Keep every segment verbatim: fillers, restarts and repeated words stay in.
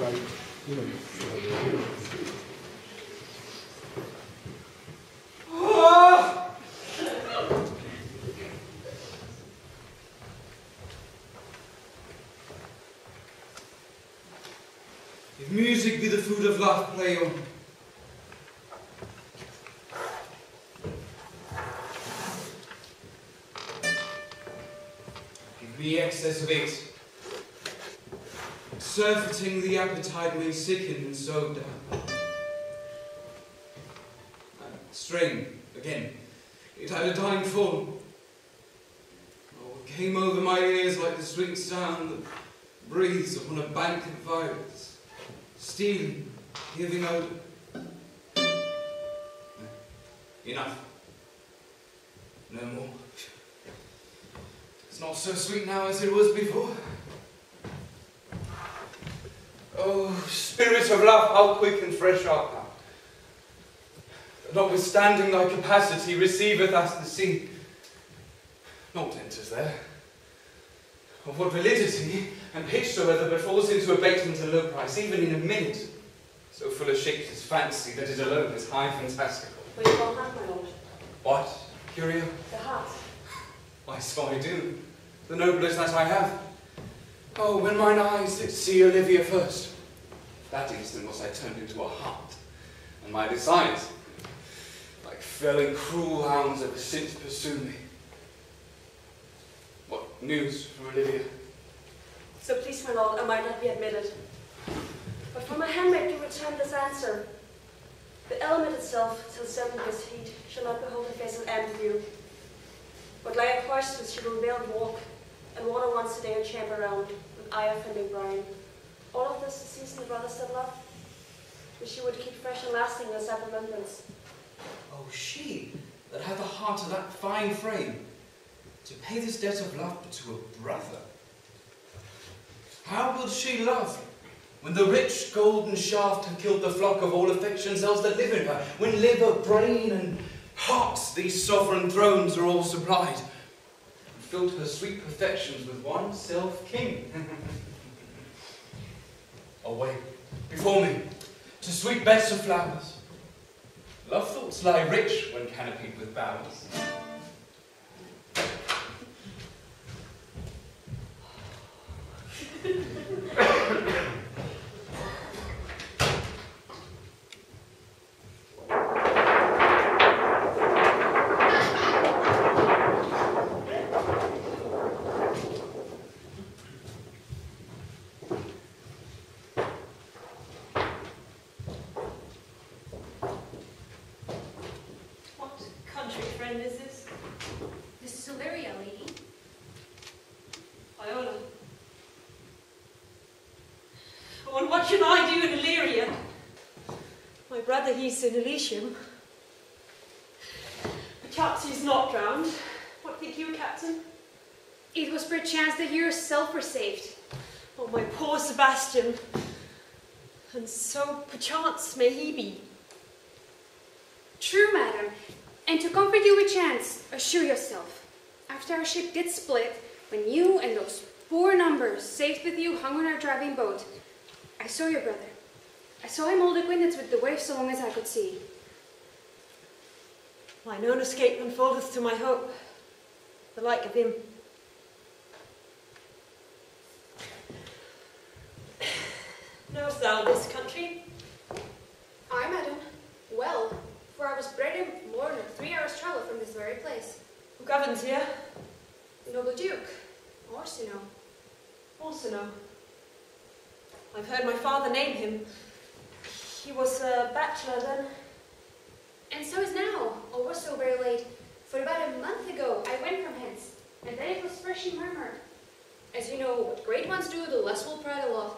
like, you know. Oh! If music be the food of life, play on. Give me excess of it. Surfeiting the appetite may sicken and so down. String, again. It had a dying form. Oh, it came over my ears like the sweet sound that breathes upon a bank of violets, stealing, giving odour. Enough. No more. It's not so sweet now as it was before. Oh, spirit of love, how quick and fresh art thou! Notwithstanding thy capacity, receiveth us the sea. Naught enters there. Of what validity and pitch soever, but falls into abatement and low price, even in a minute. So full of shapes is fancy that it alone is high fantastical. Where you got hat, my lord? What, Curio? The hat. Why, so I do. The noblest that I have. Oh, when mine eyes did see Olivia first, that instant was I turned into a heart, and my desires, like felling cruel hounds, ever since pursue me. What news from Olivia? So please, my lord, I might not be admitted, but for my handmaid to return this answer, the element itself, till seven years' heat, shall not behold the face of Andrew, but like a horse she will veiled walk, and water once a day a chamber round, with eye offending brine. All of this the season of brothers that love, which she would keep fresh and lasting as that remembrance. Oh, she that had the heart of that fine frame, to pay this debt of love but to a brother. How will she love, when the rich golden shaft have killed the flock of all affections else that live in her, when liver, brain, and hearts these sovereign thrones are all supplied? Filled her sweet perfections with one self-king. Away, before me, to sweet beds of flowers. Love thoughts lie rich when canopied with bowers. He's in Elysium. Perchance he's not drowned. What think you, Captain? It was perchance that you yourself were saved. Oh, my poor Sebastian. And so perchance may he be. True, madam. And to comfort you with chance, assure yourself. After our ship did split, when you and those poor numbers saved with you hung on our driving boat, I saw your brother. I saw him old acquaintance with the waves so long as I could see. Mine own escape unfoldeth to my hope, the like of him. Knowest thou this country? Aye, madam. Well, for I was bred and born three hours' travel from this very place. Who governs here? The noble duke, Orsino. Orsino? I've heard my father name him. He was a bachelor then. And so is now, or was so very late, for about a month ago I went from hence, and then it was freshly murmured. As you know, what great ones do, the less will prattle of,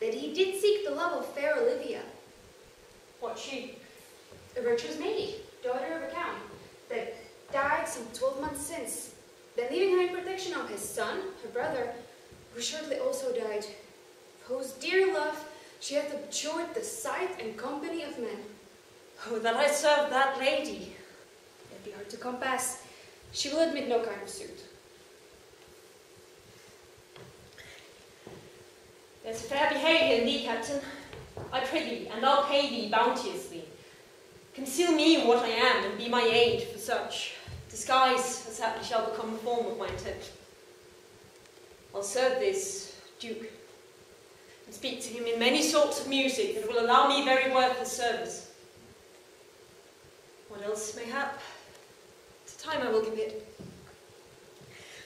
that he did seek the love of fair Olivia. What she? A virtuous maid, daughter of a count, that died some twelve months since, then leaving her in protection of his son, her brother, who shortly also died, whose dear love she hath abjured the sight and company of men. Oh, that I serve that lady! That be hard to compass. She will admit no kind of suit. There's fair behaviour in thee, Captain. I pray thee, and I'll pay thee bounteously. Conceal me what I am, and be my aid for such. Disguise, as haply shall become the form of my intent. I'll serve this Duke, and speak to him in many sorts of music that will allow me very worthless service. What else may hap? To time I will commit.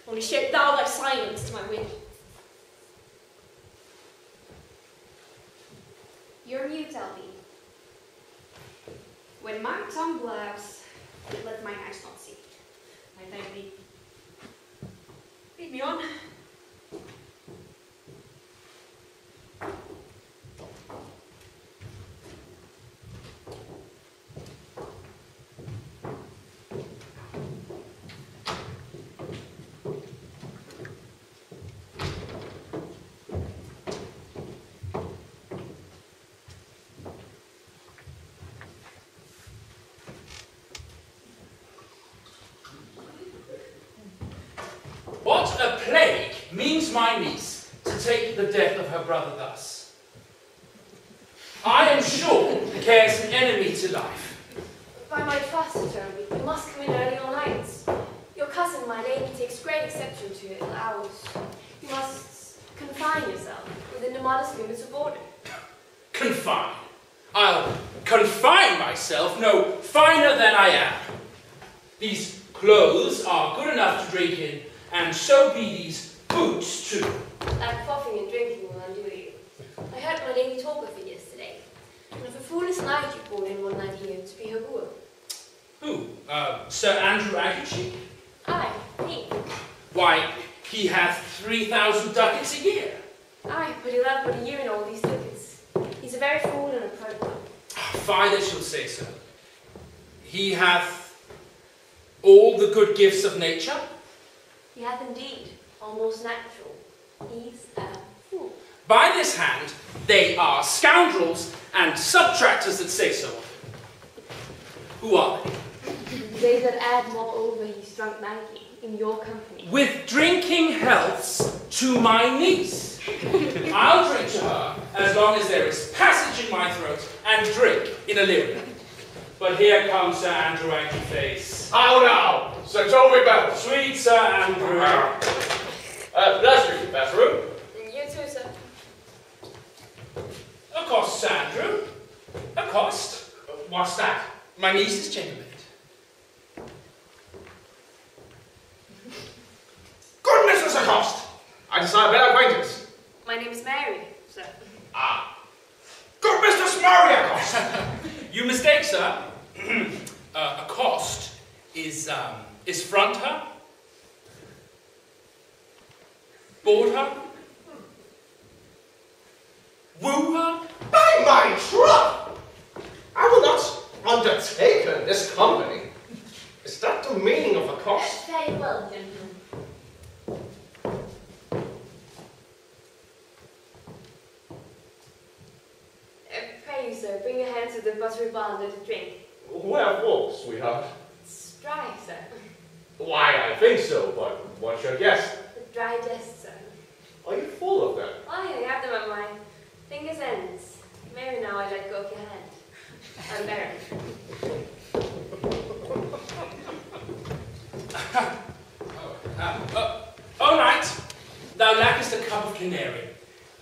Only shape thou thy silence to my wit. You're mute, Elby. When my tongue blabs, let mine eyes not see. I thank thee. Lead me on. My niece to take the death of her brother thus. I am sure cares an enemy to life. By my trust, Jeremy, you must come in early on nights. Your cousin, my lady, takes great exception to your ill hours. You must confine yourself within the modest limits of order. Confine? I'll confine myself no finer than I am. These clothes are good enough to drink in, and so be these boots, too. That coughing and drinking will undo you. I heard my lady talk of you yesterday, and of a foolish knight you called in one night here to be her wooer. Who? Uh, Sir Andrew Aguecheek? Aye, he. Why, he hath three thousand ducats a year. Aye, but he'll have but a year in all these ducats. He's a very fool and a proud one. Fie that shall say so. He hath all the good gifts of nature? He hath indeed. Almost natural. He's a fool. By this hand, they are scoundrels and subtractors that say so. Who are they? They that add moreover he's drunk nightly in your company. With drinking healths to my niece. I'll drink to her as long as there is passage in my throat and drink in Illyria. But here comes Sir Andrew Aguecheek. How now? Sir Toby Belch. Sweet Sir Andrew. Uh, that's your bathroom. You too, sir. A cost, Sir Andrew. A cost? What's that? My niece is chambermaid. Goodness, Mister Cost! I desire better acquaintance. My name is Mary, sir. Ah. Good Mistress Maria Cost! You mistake, sir. uh, accost is, um, is front her. Board her? Woo her? By my troth! I will not undertake her in this company. Is that the meaning of a cost? Very well, gentlemen. Uh, pray you, sir, bring your hand to the buttery bar and let it drink. Wherefore, sweetheart? It's dry, sir. Why, I think so, but what's your guess? Dry jest, sir. Are you full of them? Aye, I have them at my fingers' ends. Mary, now I let go of your hand. I'm barren. oh, uh, oh, knight, thou lackest a cup of canary.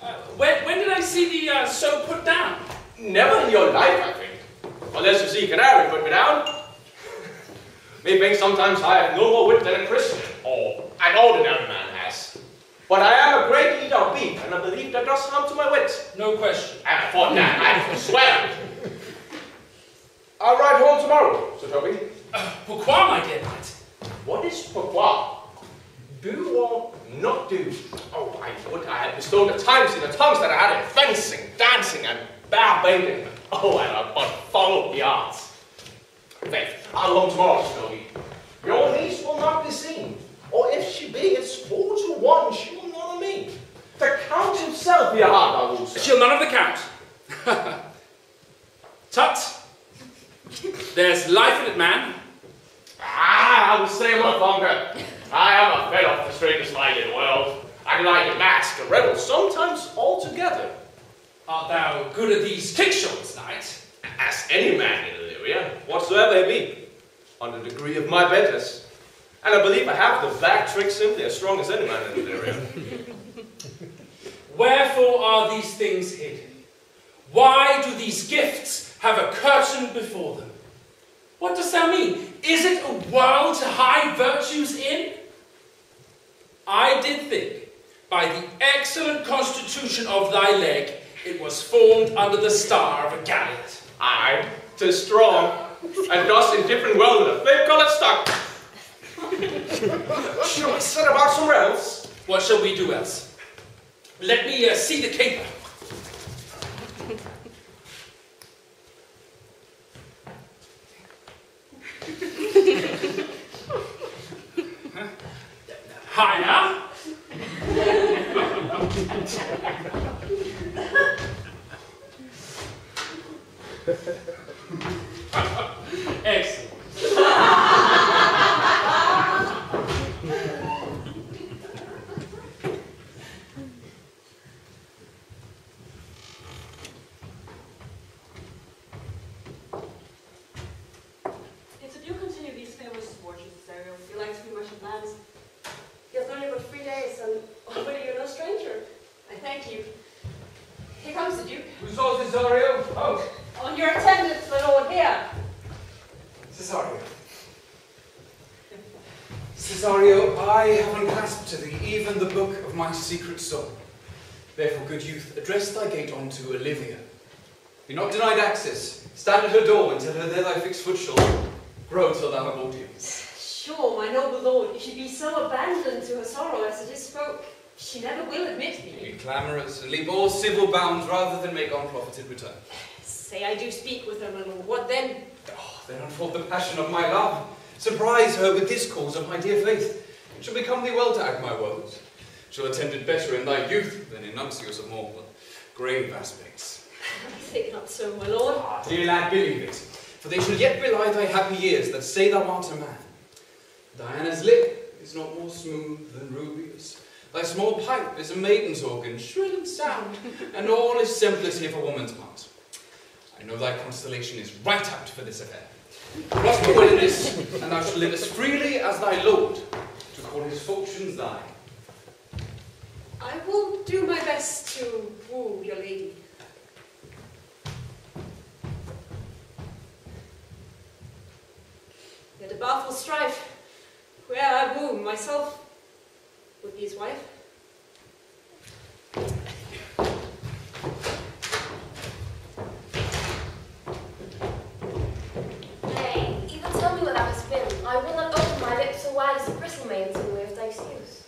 Uh, when, when did I see the uh, soap put down? Never in your life, I think. Unless you see canary put me down. Methinks sometimes I have no more wit than a Christian, or an ordinary man has. But I am a great eater of beef, and I believe that does harm to my wit. No question. And for that, I swear. I'll ride home tomorrow, Sir Toby. Uh, pourquoi, my dear knight? What is pourquoi? Do or not do? Oh, I would I had bestowed the times in the tongues that I had in fencing, dancing, and bear baiting. Oh, and I but followed the arts. Faith, I'll long tomorrow, Snowy. Your niece will not be seen, or if she be, it's four to one she will honor me. The Count himself be a hard one, sir. She'll none of the Count. Tut! There's life in it, man. Ah, I will stay much longer. I am a fed off the strangest light in the world. I hang like a mask, a rebel, sometimes altogether. Art thou good at these kickshots, knight? As any man in Illyria, whatsoever he be, on the degree of my betters. And I believe I have the back trick simply as strong as any man in Illyria. Wherefore are these things hidden? Why do these gifts have a curtain before them? What does that mean? Is it a world to hide virtues in? I did think, by the excellent constitution of thy leg, it was formed under the star of a gallet. Aye, tis strong, and thus indifferent well in a flame-coloured stock. Shall we set about somewhere else? What shall we do else? Let me uh, see the caper. Higher. Excellent. It's if you continue these famous fortunes, Cesario, you like to be much advanced. You have known you for three days, and already you're no stranger. I thank you. Here comes the Duke. Who saw Cesario? Oh. On your attendance, my lord, here. Cesario. Cesario, I have unclasped to thee even the book of my secret soul. Therefore, good youth, address thy gate unto Olivia. Be not denied access. Stand at her door and tell her there thy fixed foot shall grow till thou have audience. Sure, my noble lord, if she be so abandoned to her sorrow as it is spoke, she never will admit me. Be clamorous, and leap all civil bounds rather than make unprofited return. Say I do speak with her, my lord. What then? Oh, then unfold the passion of my love. Surprise her with discourse of my dear faith. It shall become thee well to act my woes. Shall attend it better in thy youth than in nuntios of more grave aspects. I think not so, my lord. Ah, dear lad, believe it. For they shall yet belie thy happy years that say thou art a man. Diana's lip is not more smooth than Ruby's. Thy small pipe is a maiden's organ, shrill and sound, and all is semblance of a woman's part. I know thy constellation is right out for this affair. Prosper well in this, and thou shalt live as freely as thy lord, to call his fortunes thine. I will do my best to woo your lady. Yet a baffled strife, where I woo myself with his wife. Nay, even tell me what thou hast been. I will not open my lips so wide as a bristle may in some way of thy excuse.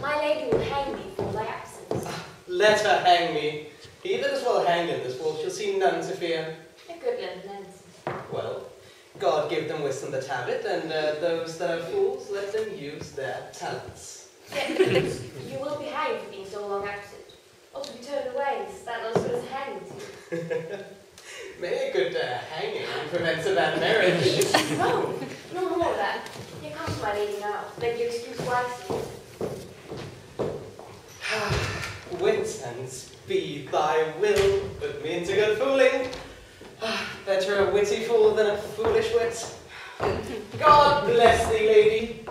My lady will hang me for thy absence. Let her hang me. He that is well hanged in this world shall see none to fear. A good lens. Well, God give them wisdom that have it, and uh, those that are fools, let them use their talents. You will be hanged for being so long absent. Or to be turned away, stand not as good as hanged. May a good uh, hanging prevent a bad marriage. No, no more of that. Here comes my lady now. Beg your excuse wisely. Wit and speed thy will, but mean to good fooling. Better a witty fool than a foolish wit. God bless thee, lady.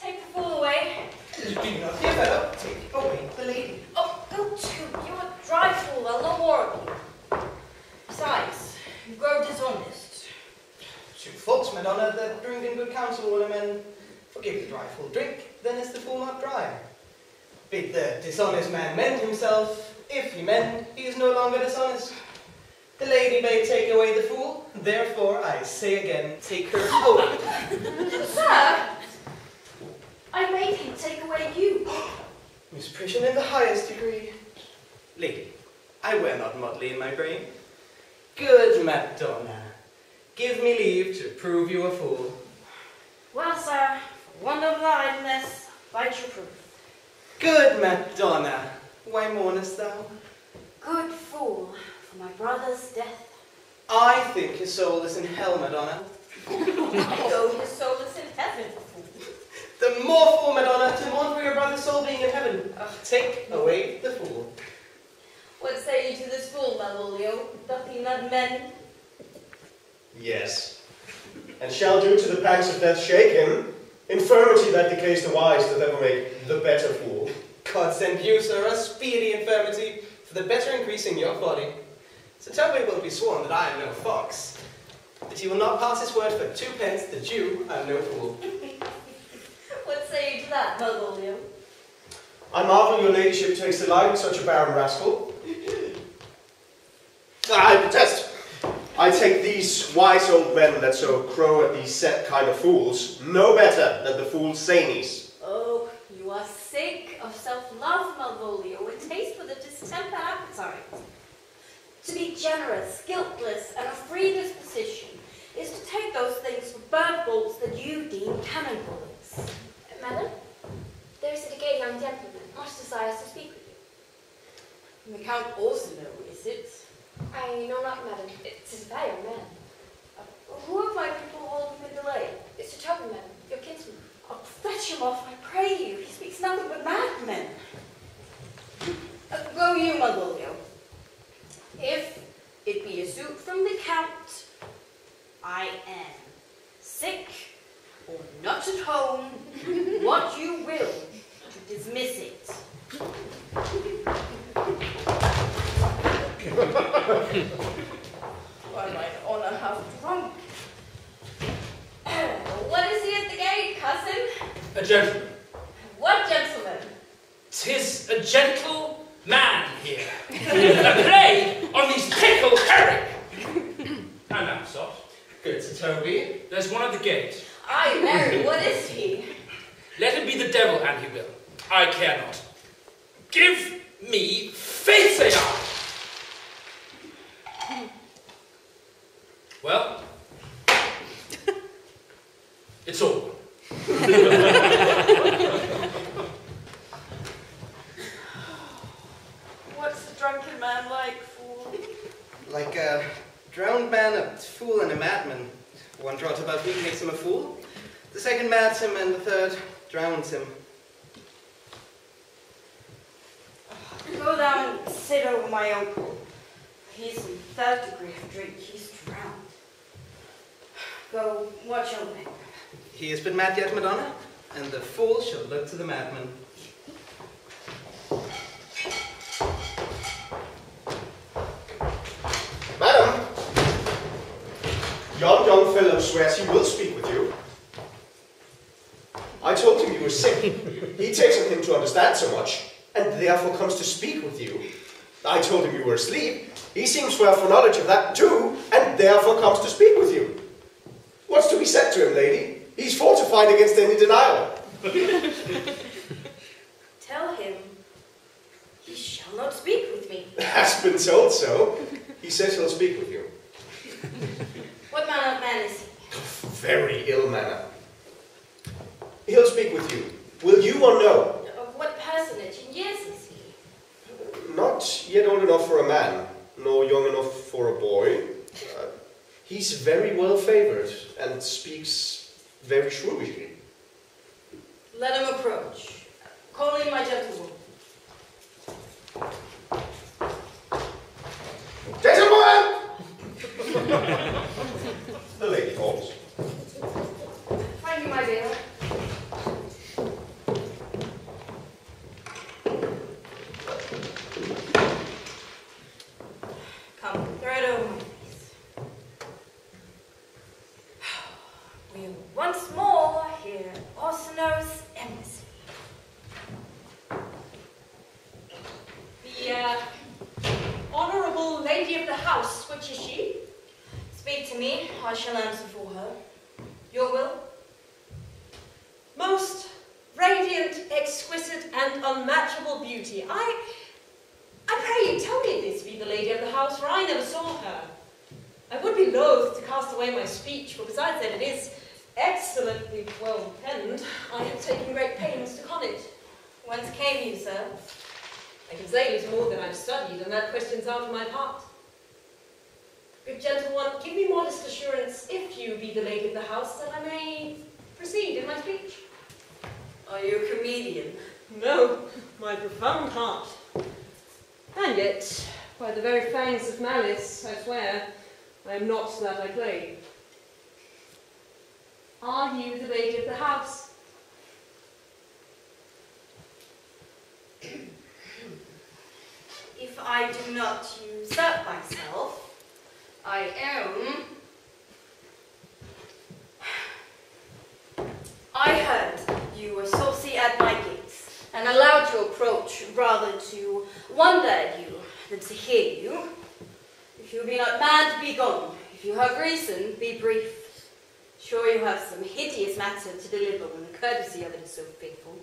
Take the fool away. Do not give her up. Take away the lady. Oh, go to. You are a dry fool. I'll no more of you. Besides, you grow dishonest. Two faults, my Madonna, that drink in good counsel will amend. Forgive the dry fool drink, then is the fool not dry. Bid the dishonest man mend himself. If he mend, he is no longer dishonest. The lady may take away the fool, therefore I say again, take her away. Sir, I made him take away you. Misprision in the highest degree. Lady, I wear not motley in my brain. Good Madonna, give me leave to prove you a fool. Well, sir, for want of idleness, bite your proof. Good Madonna. Why mournest thou? Good fool, for my brother's death. I think his soul is in hell, Madonna. Though his soul is in heaven. The more fool, Madonna, to mourn for your brother's soul being in heaven. Ach, take away the fool. What say you to this fool, Malvolio? Doth he not mend? Yes. And shall due to the pangs of death shake him, infirmity that decays the wise doth ever make the better fool. God send you, sir, a speedy infirmity, for the better increasing your body. Sir Toby will be sworn that I am no fox, but he will not pass his word for two pence the Jew and no fool. What say you to that, Malvolio? I marvel your ladyship takes delight in such a barren rascal. I protest! I take these wise old men that so crow at these set kind of fools no better than the fool Sanies. Oh, you are sick of self-love, Malvolio, and taste for the distemper appetite. To be generous, guiltless, and of free disposition is to take those things for bird balls that you deem cannon bullets. Madam, there is a gay young gentleman much desires to speak with you. And the Count Orsino, is it? I know not, madam. It is a very young man. Uh, who of my people hold him in delay? It's Sir Toby, madam, your kinsman. Oh, fetch him off, I pray you. He speaks nothing but madmen. Uh, go you, Malvolio. If it be a suit from the Count, I am sick or not at home, what you will to dismiss it. Why, mine honour, half drunk. What is he at the gate, cousin? A gentleman. What gentleman? Tis a gentle man here. A play on these pickled herring. And I'm soft. Good, Sir Toby. There's one at the gate. Ay, Mary, what is he? Let him be the devil, and he will. I care not. Give me Fabian! Well, it's all. What's the drunken man like, fool? Like a drowned man, a fool, and a madman. One draught about weed makes him a fool, the second mads him, and the third drowns him. Go down and sit over my uncle. He's in third degree of drink, he's drowned. Go watch over him. He has been mad yet, Madonna, and the fool shall look to the madman. Yon young fellow swears he will speak with you. I told him you were sick. He takes on him to understand so much, and therefore comes to speak with you. I told him you were asleep. He seems to have foreknowledge of that too, and therefore comes to speak with you. What's to be said to him, lady? He's fortified against any denial. Tell him he shall not speak with me. Has been told so. He says he'll speak with you. What manner of man is he? Very ill manner. He'll speak with you. Will you or no? Of what personage in years is he? Not yet old enough for a man, nor young enough for a boy. Uh, he's very well favoured and speaks very shrewishly. Let him approach. Call in my gentlewoman. Gentlewoman! The lady calls. Find you, my dear. Come, throw it over my face. We once more hear Orsino's embassy. The uh, honourable lady of the house, which is she? Speak to me, I shall answer for her. Your will? Most radiant, exquisite, and unmatchable beauty. I, I pray you tell me this be the lady of the house, for I never saw her. I would be loath to cast away my speech, for besides that it is excellently well penned, I have taken great pains to con it. Whence came you, sir? I can say it is more than I've studied, and that question's out of my part. Good gentlewoman, give me modest assurance, if you be the lady of the house, that I may proceed in my speech. Are you a comedian? No, my profound heart. And yet, by the very fangs of malice, I swear, I am not that I play. Are you the lady of the house? If I do not usurp myself, I am. I heard you were saucy at my gates, and allowed your approach rather to wonder at you than to hear you. If you be not mad, be gone. If you have reason, be brief. Sure you have some hideous matter to deliver when the courtesy of it is so faithful.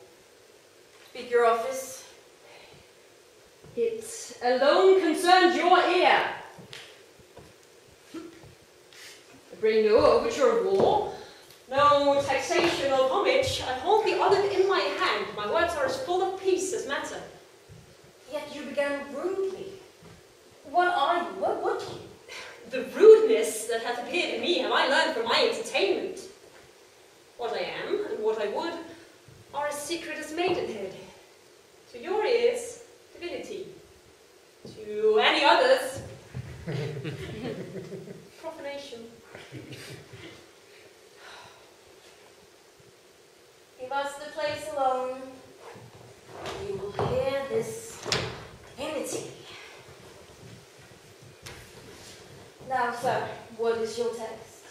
Speak your office. It alone concerns your ear. I bring no overture of war, no taxation or homage. I hold the olive in my hand. My words are as full of peace as matter. Yet you began rudely. What are you? What would you? The rudeness that hath appeared in me have I learned from my entertainment. What I am and what I would are as secret as maidenhead. To your ears, divinity. To any others, profanation. Leave us the place alone. You will hear this divinity. Now, sir, what is your text?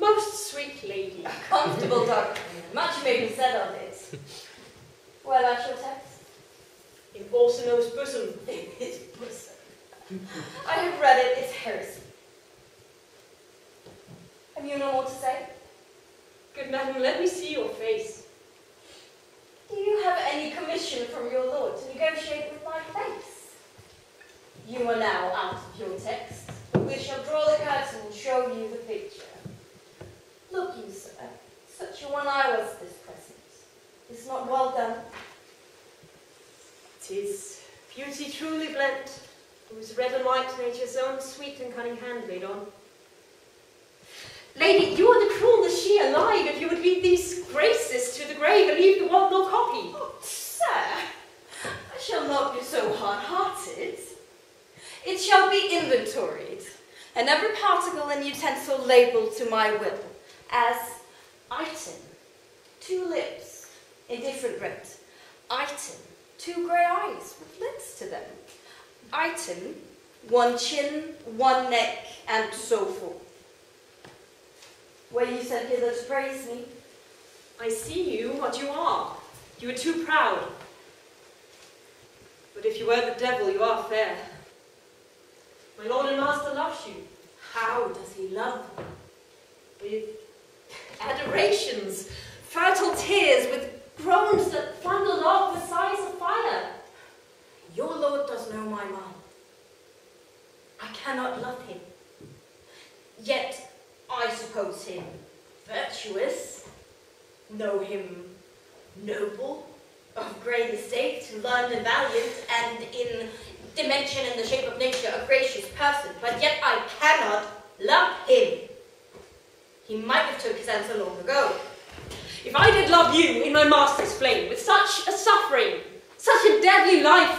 Most sweet lady. A comfortable document. Much may be said of it. Well, that's your text? In Orsino's bosom. In his bosom. I have read it, it's heresy. Have you no more to say? Good madam, let me see your face. Do you have any commission from your lord to negotiate with my face? You are now out of your text. We shall draw the curtain and show you the picture. Look you, sir, such a one I was this present. It's not well done. Tis beauty truly blent, whose red and white nature's own sweet and cunning hand laid on. Lady, you are the cruelest she alive if you would leave these graces to the grave and leave the world no copy. Oh, sir, I shall not be so hard-hearted. It shall be inventoried, and every particle and utensil labelled to my will, as item, two lips in different red, item, two grey eyes with lids to them, item, one chin, one neck, and so forth. Were you sent hither to praise me? I see you what you are. You are too proud. But if you were the devil, you are fair. My lord and master loves you. How does he love? With adorations, fertile tears, with groans that thundered off the sighs of fire. Your lord does know my mind. I cannot love him. Yet I suppose him virtuous, know him noble, of great estate, learned and valiant, and in dimension and the shape of nature a gracious person, but yet I cannot love him. He might have took his answer long ago. If I did love you in my master's flame, with such a suffering, such a deadly life,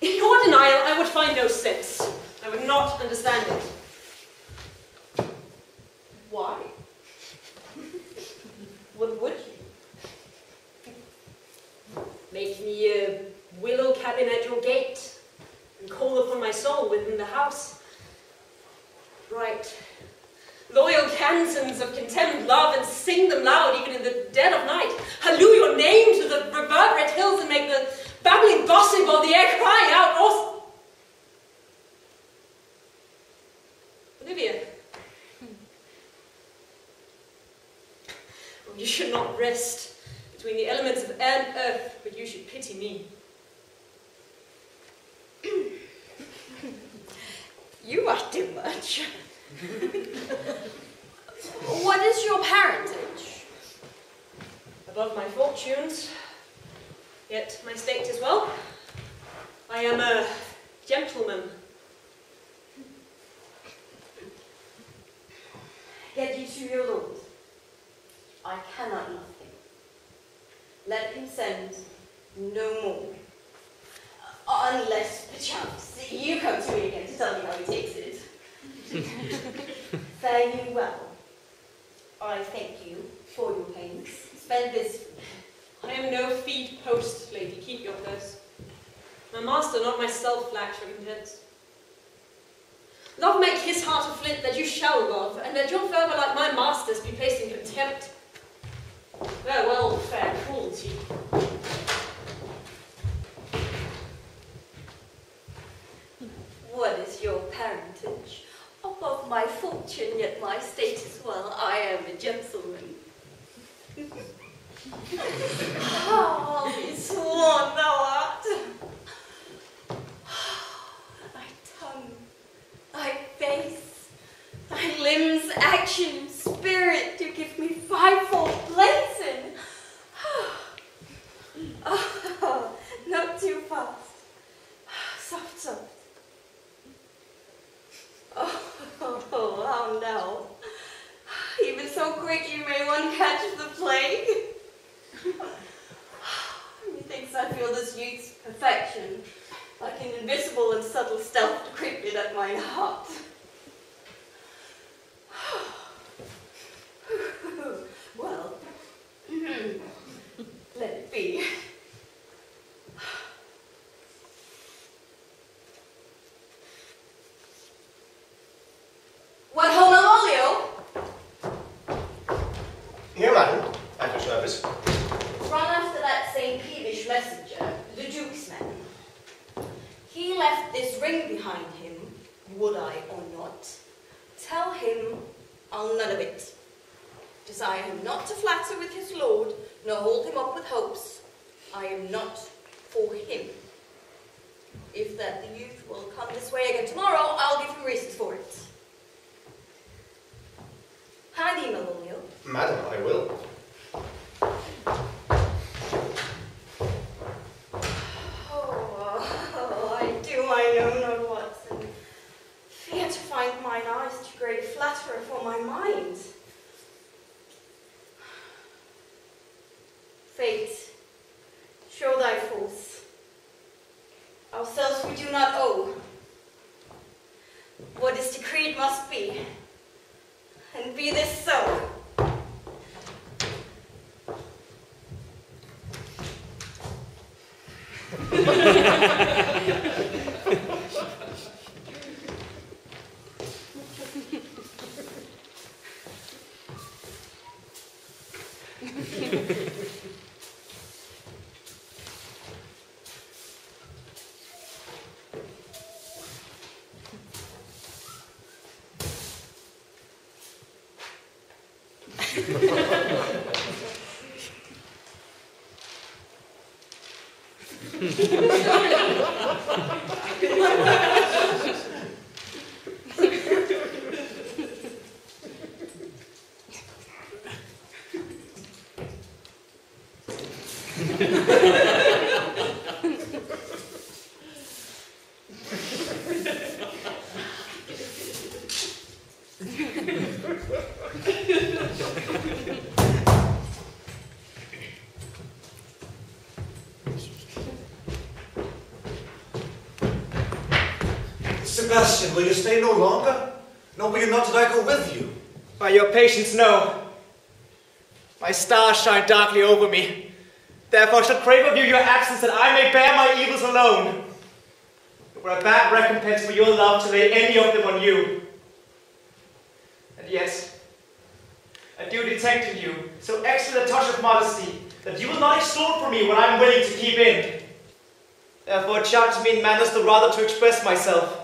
in your denial I would find no sense. I would not understand it. Why? What would you? Make me a willow cabin at your gate, and call upon my soul within the house. Right. Loyal cantons of contemned love, and sing them loud even in the dead of night. Halloo your name to the reverberate hills, and make the babbling gossip of the air cry out. Or... Olivia. Oh, you should not rest between the elements of air and earth, but you should pity me. You are too much. What is your parentage? Above my fortunes, yet my state as well. I am a gentleman. Yet you to your lord. I cannot love him. let him send no more. Unless, perchance, you come to me again to tell me how he takes it. Fare you well. I thank you for your pains. Spend this. I am no feed post, lady. Keep your purse. My master, not myself, lacks recompense. Love make his heart a flint that you shall love, and that your fervour, like my master's, be placed in contempt. Farewell, fair cruelty. What is your parentage? Above my fortune, yet my status, well, I am a gentleman. How I'll be sworn thou art! Thy tongue, thy face, thy limbs, action, spirit, do give me fivefold blazon! Oh, not too fast. Soft, soft. Oh, oh, oh, how now? Even so quick you may one catch the plague. Methinks I feel this youth's perfection, like an invisible and subtle stealth creeping at mine heart. Well, let it be. What ho, Malvolio? Here, madam, at your service. Run after that same peevish messenger, the Duke's man. He left this ring behind him, would I or not. Tell him I'll none of it. Desire him not to flatter with his lord, nor hold him up with hopes. I am not for him. If that the youth will come this way again tomorrow, I'll give him reasons for it. Hide thee, Malvolio. Madam, I will. Oh, oh, I do I know not what, and fear to find mine eyes too great a flatterer for my mind. Fate, show thy faults. Ourselves we do not owe. What is decreed must be. And be this so. Sebastian, will you stay no longer? No, will you not that I go with you? By your patience, no. My stars shine darkly over me. Therefore I shall crave of you your absence, that I may bear my evils alone. It were a bad recompense for your love to lay any of them on you. And yes, I do detect in you so excellent a touch of modesty, that you will not extort from me what I am willing to keep in. Therefore charge me in manners the rather to express myself.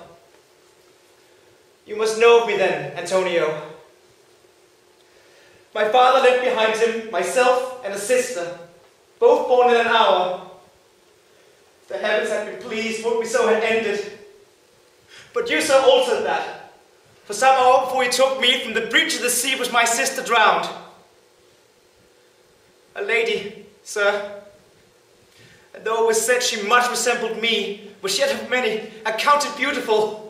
You must know of me then, Antonio. My father left behind him myself and a sister, both born in an hour. The heavens had been pleased what we so had ended. But you so altered that, for some hour before you took me from the breach of the sea was my sister drowned. A lady, sir, and though it was said she much resembled me, was yet of many accounted beautiful.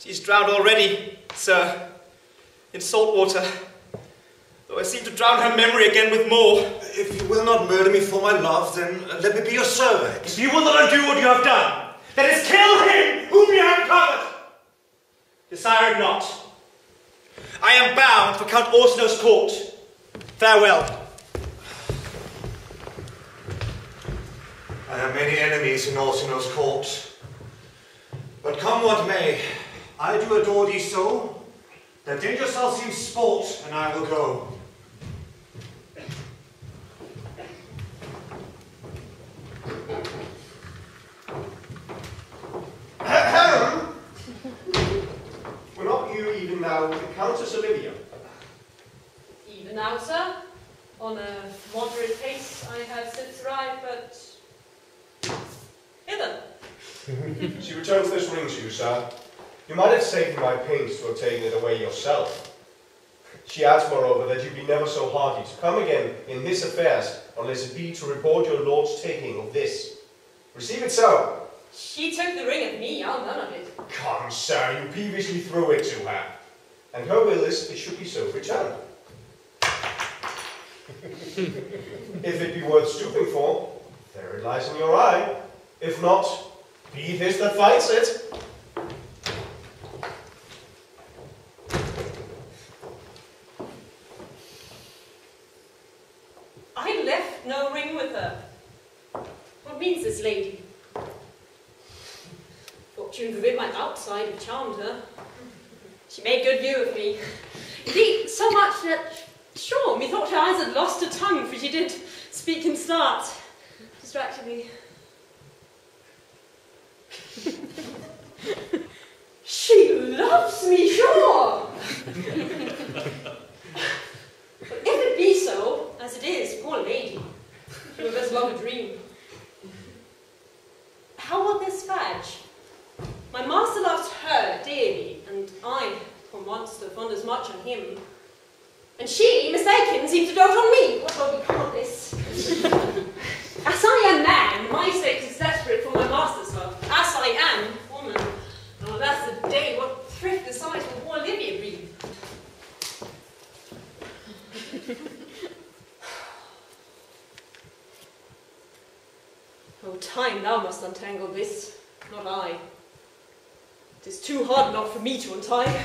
She's drowned already, sir, in salt water, though I seem to drown her memory again with more. If you will not murder me for my love, then let me be your servant. If you will not undo what you have done, let us kill him whom you have covered. Desire it not. I am bound for Count Orsino's court. Farewell. I have many enemies in Orsino's court. But come what may, I do adore thee so, that danger shall seem sport, and I will go. Heron! Were not you even now with the Countess Olivia? Even now, sir. On a moderate pace I have since arrived, but... hither. She returns this ring to you, sir. You might have saved my pains to have taken it away yourself. She adds, moreover, that you be never so hardy to come again in this affairs, unless it be to report your lord's taking of this. Receive it so. She took the ring at me, I'll none of it. Come, sir, you peevishly threw it to her. And her will is it should be so returned. If it be worth stooping for, there it lies in your eye. If not, be this that finds it. I left no ring with her. What means this lady? Fortune forbid my outside have charmed her. She made good view of me. Indeed, so much that, sure, methought her eyes had lost her tongue, for she did speak and start. Distracted me. She loves me, sure! But if it be so, as it is, poor lady, it was as long a dream. How will this fudge? My master loves her dearly, and I, for monster, fond as much on him. And she, mistaken, seems to dote on me. What will become of this? As I am man, my sex is desperate for my master's love. As I am woman, oh, that's the day. What thrift the size will poor Olivia breathe? Oh, time, thou must untangle this, not I. It is too hard not for me to untie.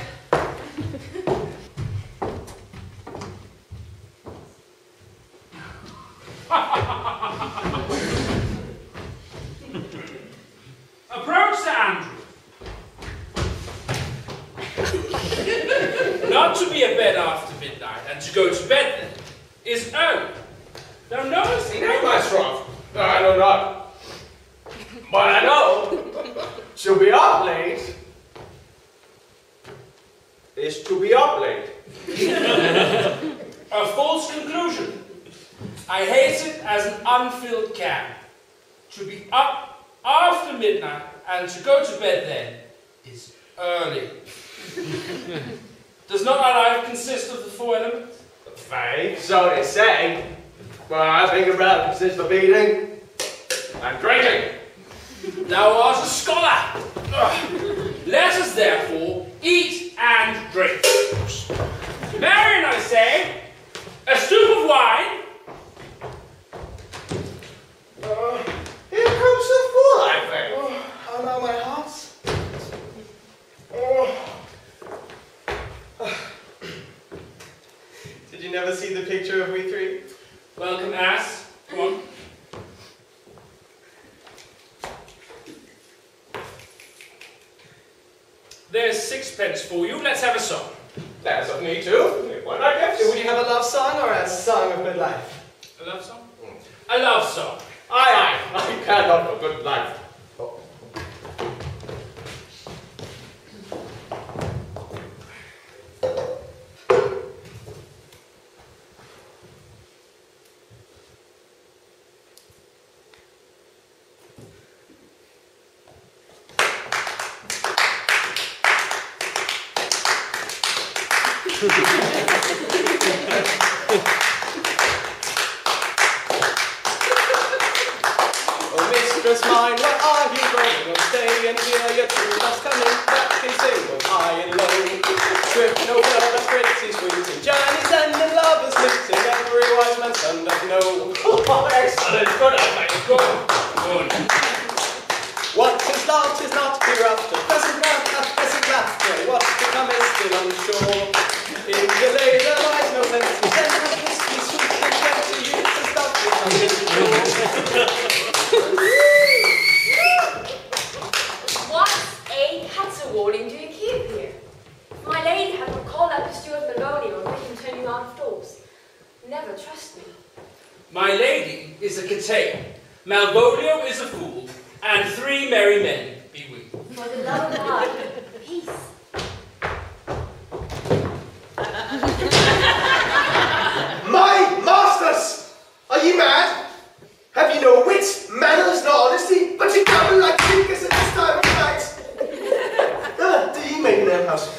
Approach Sir Andrew. Not to be abed after midnight and to go to bed then is early. Thou knowest it. No, Master. I don't know. But I know to be up late is to be up late. A false conclusion. I hate it as an unfilled can. To be up after midnight and to go to bed then is early. Does not our life consist of the four elements? Vague, so they say. Well, I think it rather consists of eating and drinking. Thou art a scholar. Let us therefore eat and drink. Marian, I say, a stoup of wine. Uh, here comes the fool, I think. Oh, how now, my heart? Oh. Oh. Did you never see the picture of we three? Welcome, ass. Come on. There's sixpence for you. Let's have a song. That's of me, too. Why not, yes? Would you have a love song or a song of good life? A love song? Mm. A love song. Aye, aye, I cannot for good life. Oh. Oh, mistress mine, where are you going? Oh, stay and hear your true love's coming back and sing, oh, high and low. Swift and over the pretty sweet, and Johnny's and the lovers meet, and every wise man's son doth know. Oh, excellent, good on, mate, good on, good on. What is love is not hereafter, pleasant laugh at pleasant laughter, what become is still unsure. In delay there lies no sense, then have this be sweet and get to you to stop it, I didn't. What a caterwauling do you keep here? My lady had to call up the steward Malvolio and make him turn you out of doors. Never trust me. My lady is a caterwaul, Malvolio is a fool, and three merry men be we. For the love of God, peace. My masters! Are you mad? Have you no wit, manners, nor honesty, but you come like thinkers at this time of night? Ah, do you make an alehouse?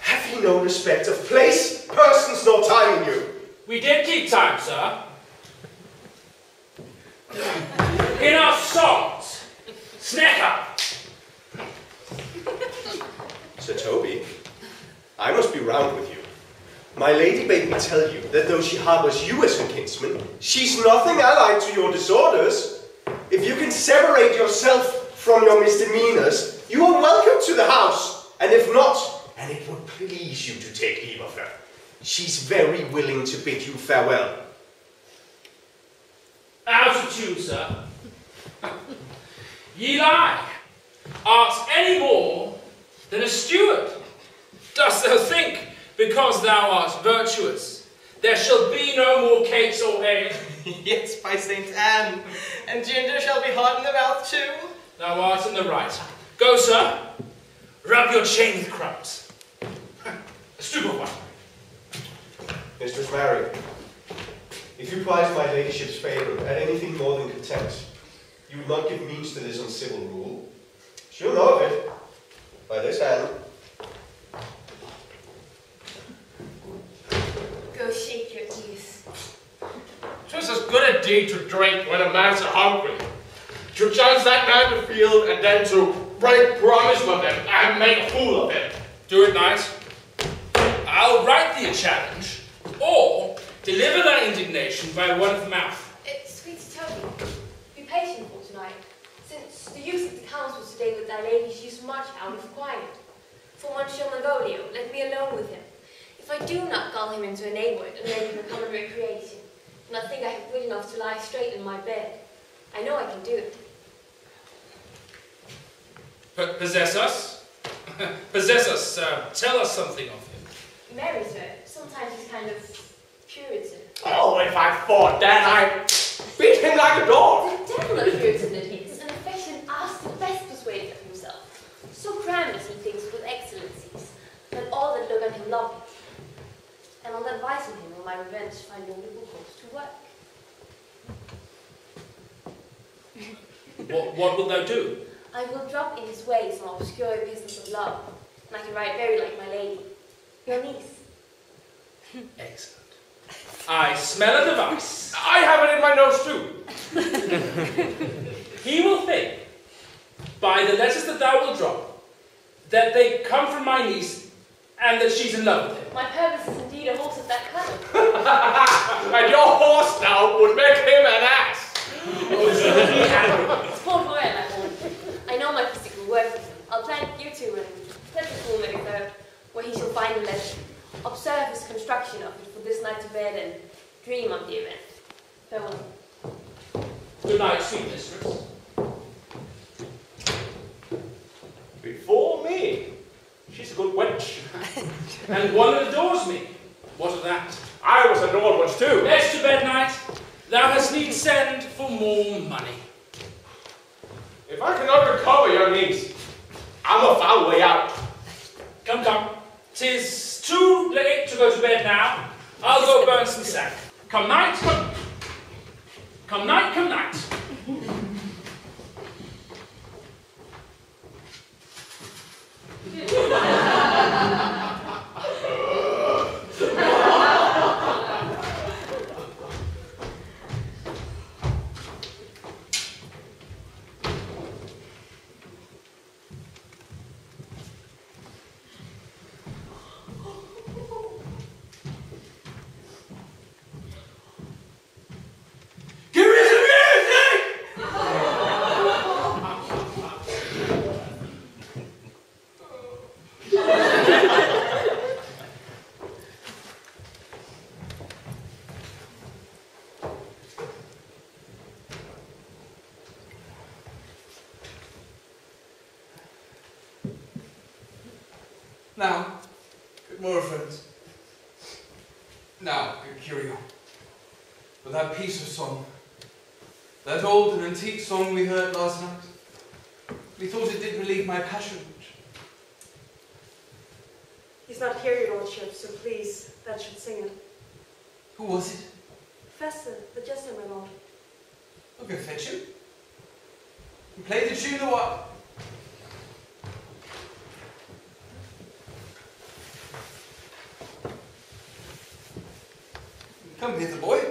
Have you no respect of place, persons, nor time in you? We did keep time, sir. In our songs, snack up. Sir Toby, I must be round with you. My lady bade me tell you that though she harbours you as her kinsman, she's nothing allied to your disorders. If you can separate yourself from your misdemeanors, you are welcome to the house, and if not, and it would please you to take leave of her. She's very willing to bid you farewell. Out of tune, sir. Ye lie, art any more than a steward. Dost thou think, because thou art virtuous, there shall be no more cakes or ale? Yes, by Saint Anne, and ginger shall be hot in the mouth too. Thou art in the right. Go, sir, rub your chain with crumbs. A stoop of one. Mistress Mary, if you prize my ladyship's favour at anything more than contempt, you would not give means to this uncivil rule. She'll know of it, by this hand. Go shake your teeth. Just as good a deed to drink when a man's hungry. To chance that man to field and then to break promise with him and make a fool of him. Do it nice. I'll write thee a challenge, or deliver thy indignation by word of mouth. It's sweet Toby. Be patient for tonight, since the use of the councils today with thy lady, she is much out of quiet. For Monsieur Malvolio, let me alone with him. If I do not gull him into a neighbourhood and make him a common recreation, and I think I have wit enough to lie straight in my bed, I know I can do it. But possess us? Possess us, uh, tell us something of him. Mary, sir, sometimes he's kind of... Puritan. Oh, if I thought that, I beat him like a dog. The devil of Puritan it is, and affection asks the best persuader of himself. So crammed is he thinks with excellencies, that all that look at him love him. And on the advice of him will my revenge find no course to work. What, what will thou do? I will drop in his way some obscure business of love, and I can write very like my lady, your niece. Excellent. I smell a device. I have it in my nose too. He will think, by the letters that thou wilt drop, that they come from my niece and that she's in love with him. My purpose is indeed a horse of that kind. And your horse now would make him an ass. It's poor boy at that one. I know my physical worth. I'll plant you two in let the fool make though, where he shall find a lesson. Observe his construction of it for this night to bed and dream of the event. Farewell. Good night, sweet mistress. Before me, she's a good wench. And one that adores me. What of that? I was adored once too. Let's to bed, knight. Thou hast need send for more money. If I cannot recover your niece, I'm a foul way out. Come, come. Tis too late to go to bed now. I'll go burn some sack. Come night, come... Come night, come night. Now, good morrow, friends. Now, good Curio, for that piece of song, that old and antique song we heard last night, we thought it did relieve my passion. He's not here, your lordship, so please, that should sing it. Who was it? Feste, the jester, my lord. I'll go fetch him. And play the tune or what? Come hither, boy.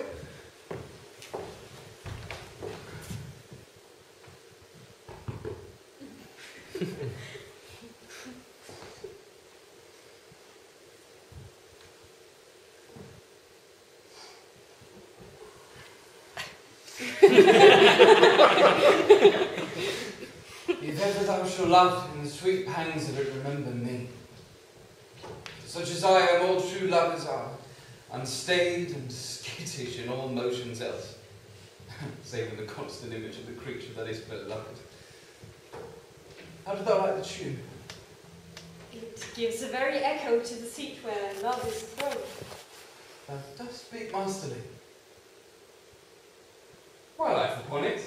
Love in the sweet pangs of it, remember me. To such as I am, all true lovers are, unstaid and skittish in all motions else, save in the constant image of the creature that is beloved. How did thou like the tune? It gives a very echo to the seat where love is throned. Thou dost speak masterly. Why life upon it?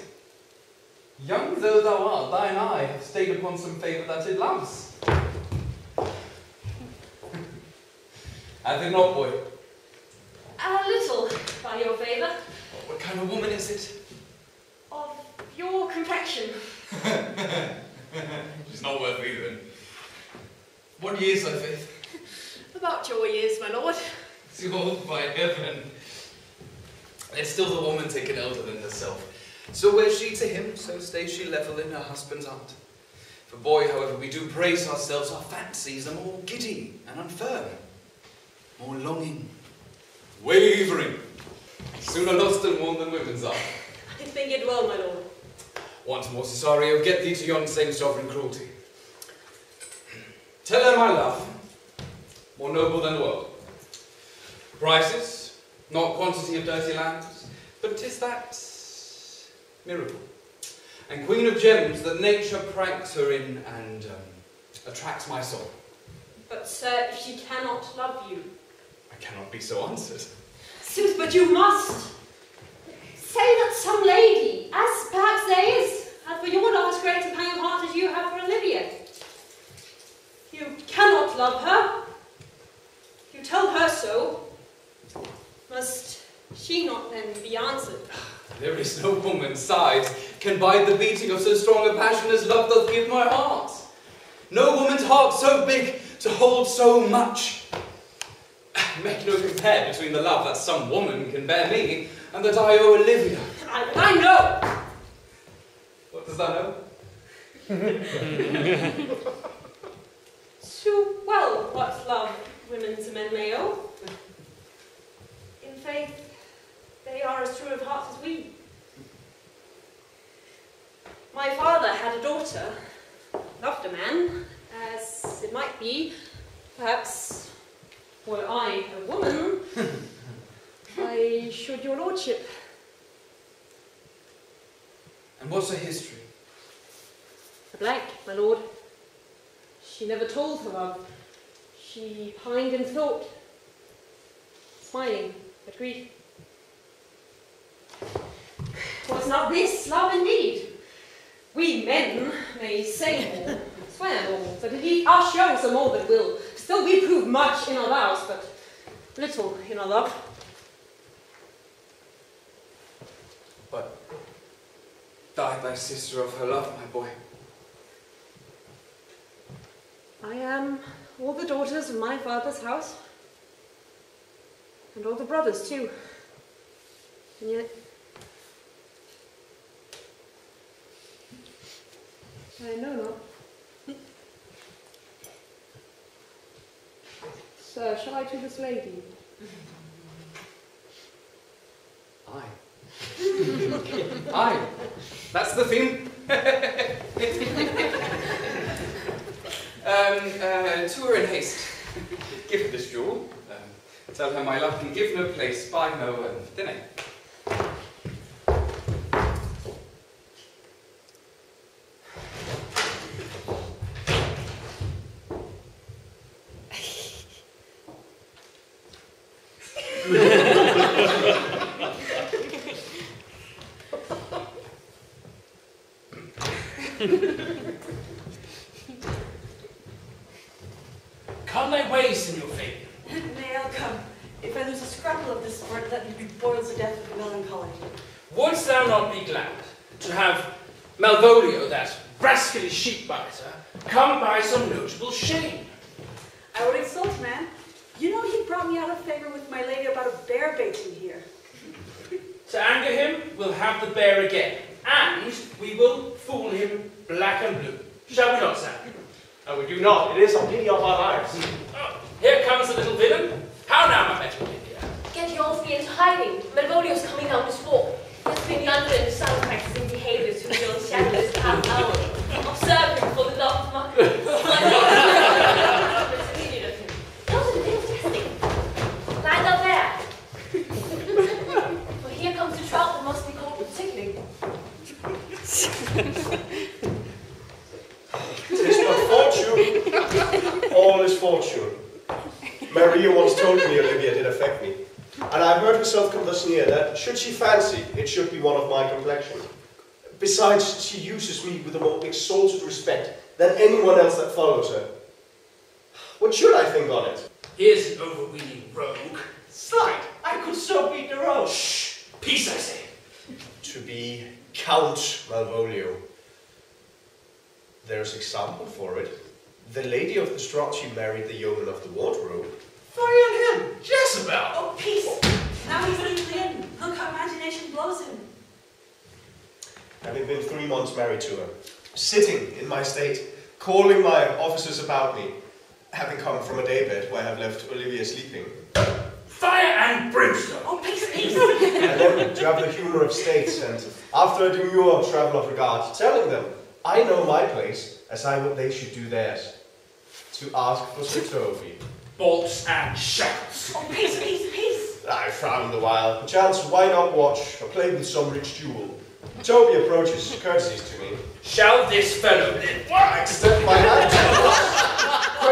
Young though thou art, thine eye hath stayed upon some favour that it loves. Hath it not, boy? A little, by your favour. What kind of woman is it? Of your complexion. She's not worth leaving. What years, I faith? About your years, my lord. Too old, by heaven. There's still the woman taken elder than herself. So were she to him, so stay she level in her husband's art. For boy, however, we do praise ourselves, our fancies are more giddy and unfirm, more longing, wavering, sooner lost and worn than women's are. I think it well, my lord. Once more, Cesario, get thee to yon same sovereign cruelty. Tell her my love, more noble than the world. Prices, not quantity of dirty lands, but 'tis that miracle, and queen of gems that nature pranks her in and um, attracts my soul. But sir, if she cannot love you... I cannot be so answered. Sooth, but you must. Say that some lady, as perhaps there is, hath for your love as great a pang of heart as you have for Olivia. You cannot love her. You tell her so. Must she not then be answered? There is no woman's sides can bide the beating of so strong a passion as love doth give my heart. No woman's heart so big to hold so much. Make no compare between the love that some woman can bear me and that I owe Olivia. I, I know! What does that know? Too well what love women to men may owe. In faith, they are as true of heart as we. My father had a daughter, loved a man, as it might be, perhaps, were I a woman, I should your lordship. And what's her history? A blank, my lord. She never told her love. She pined in thought, smiling at grief. Was not this love indeed? We men may say more, swear more, but indeed our shows are more than will. Still we prove much in our vows, but little in our love. But die thy sister of her love, my boy. I am all the daughters of my father's house, and all the brothers too, and yet I know not. Sir, shall I to this lady? Aye. Aye. That's the thing. um, uh, to her in haste. Give her this jewel. Um, tell her my love can give no place, buy no um, dinner. Come my way, Senor Fabian. May I come? If I lose a scrapple of this sport, let me be boiled to death with melancholy. Wouldst thou not be glad to have Malvolio, that rascally sheep-biter, come by some notable shame? I would exult, man. You know he brought me out of favor with my lady about a bear baiting here. To anger him, we'll have the bear again, and we will fool him black and blue. Shall we not, Sam? No, we do not. It is a pity of our lives. Oh, here comes the little villain. How now, my better Olivia? Get you off me and hiding. Malvolio's coming down this walk. He's been yonder in the sound practicing behaviours who will shadow this past hour. Observe him for the love of my... It's immediate of him. Not a little testing. Lie down there. For here comes the trout that must be caught with tickling. Tis but fortune. All is fortune. Maria once told me Olivia did affect me, and I heard herself come thus near that, should she fancy, it should be one of my complexion. Besides, she uses me with a more exalted respect than anyone else that follows her. What should I think on it? Here's an overweening rogue. Slide! I could so beat the rogue! Shh! Peace, I say! To be Count Malvolio. There's example for it. The lady of the Straught, she married the yeoman of the wardrobe. Fire on him! Jezebel! Oh, peace! Now he's leaped in. Look how imagination blows him. Having been three months married to her, sitting in my state, calling my officers about me, having come from a daybed where I have left Olivia sleeping. Fire and brimstone! Oh, peace, peace! And then to have the humour of states, and after a demure travel of regard, telling them, I know my place, as I would they should do theirs. To ask for Sir Toby. Bolts and shackles. Oh, peace, peace, peace! I frowned a while. Perchance, why not watch or play with some rich jewel? Toby approaches, curtsies to me. Shall this fellow then? I extend my hand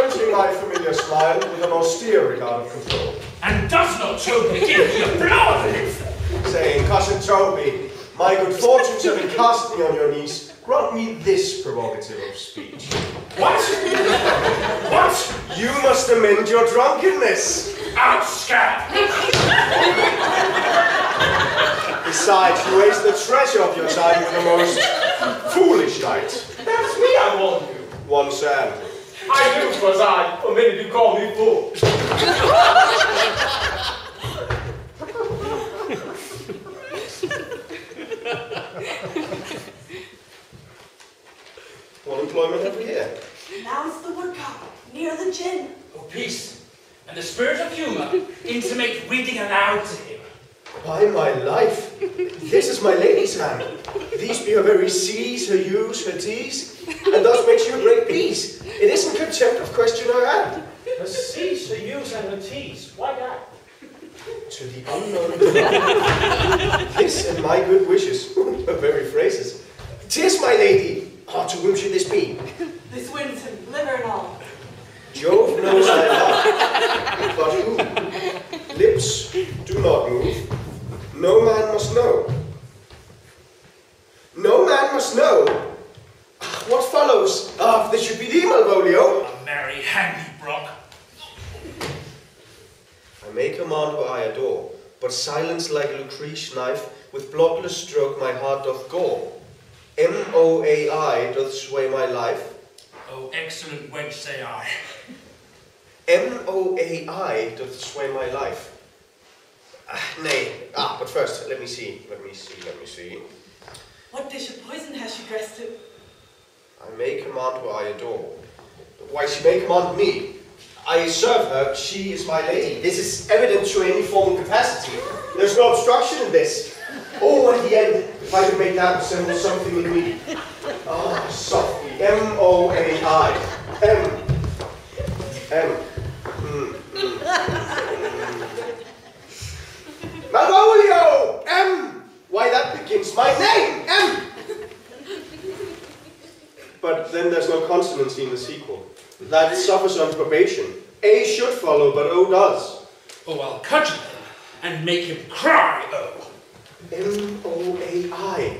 towards, quenching my familiar smile with an austere regard of control. And does not Toby give me a blow of it? Saying, cousin Toby, my good fortunes having cast me on your knees, grant me this provocative of speech. What? What? You must amend your drunkenness. Out, scab! Besides, you waste the treasure of your time with the most foolish knight. That's me, I warn you. One Sam. I knew 'twas I, for many do call me fool. What employment have we here? Now it's the workshop, near the gin. Oh, peace, and the spirit of humour intimate reading aloud to him. By my life, this is my lady's hand. These be her very C's, her U's, her T's, and thus makes you a great piece. It isn't contempt of question her hand. Her C's, her U's, and her T's, why that? To the unknown. This and my good wishes, her very phrases. 'Tis my lady. Oh, to whom should this be? This wins him, liver and all. Jove knows I love, but who? Lips do not move. No man must know. No man must know. What follows? Ah, oh, this should be thee, Malvolio. A merry handy brock. I may command what I adore, but silence like Lucretia's knife, with bloodless stroke my heart doth gore. M O A I doth sway my life. Oh, excellent wench, say I. M O A I doth sway my life. Ah, nay, ah, but first, let me see, let me see, let me see. What dish of poison has she dressed him? I may command what I adore. Why, she may command me. I serve her, she is my lady. This is evident to any formal capacity. There's no obstruction in this. Oh, at the end, if I could make that resemble something in me. Ah, oh, softly. M O A I. M. M. Mm. Mm. Malvolio! M! Why, that begins my name! M! But then there's no consonancy in the sequel. That suffers on probation. A should follow, but O does. Oh, I'll cudgel him and make him cry, O. M O A I.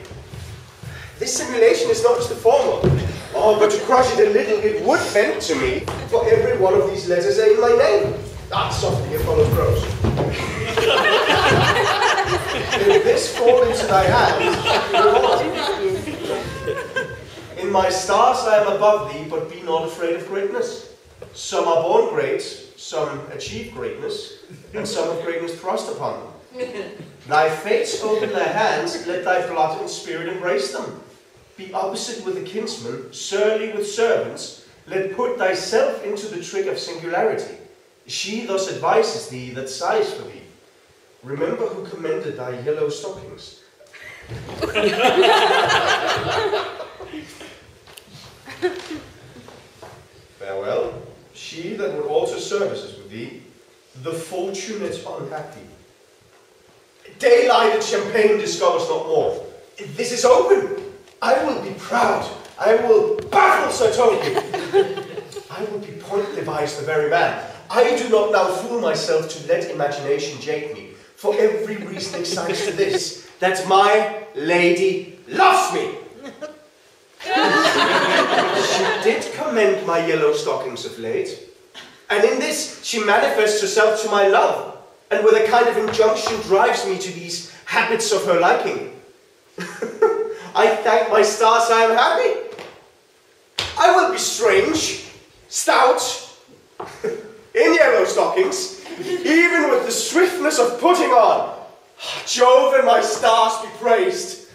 This simulation is not just a formal. Oh, but to crush it a little, it would bend to me, for every one of these letters are in my name. That softly Apollo grows. If this fall into thy hand, in my stars I am above thee, but be not afraid of greatness. Some are born great, some achieve greatness, and some of greatness thrust upon them. Thy fates open their hands, let thy blood and spirit embrace them. Be opposite with a kinsman, surly with servants, let put thyself into the trick of singularity. She thus advises thee that sighs for thee. Remember who commended thy yellow stockings. Farewell, she that would alter services with thee, the fortunate unhappy. Daylight and champagne discovers not more. This is open. I will be proud. I will baffle Sir Toby. I will be point device the very man. I do not now fool myself to let imagination jade me. For every reason excites to this, that my lady loves me. She did commend my yellow stockings of late, and in this she manifests herself to my love, and with a kind of injunction drives me to these habits of her liking. I thank my stars I am happy. I will be strange, stout, in yellow stockings, even with the swiftness of putting on. Jove and my stars be praised.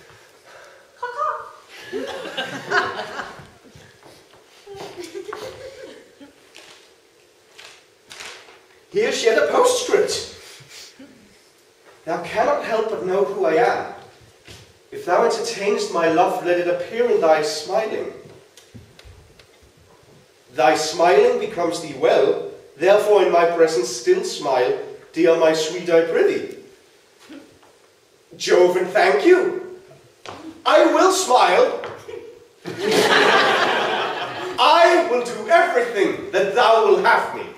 Here's yet a postscript. Thou cannot help but know who I am. If thou entertainest my love, let it appear in thy smiling. Thy smiling becomes thee well, therefore in my presence still smile, dear my sweet, I prithee. Jove and thank you. I will smile. I will do everything that thou wilt have me.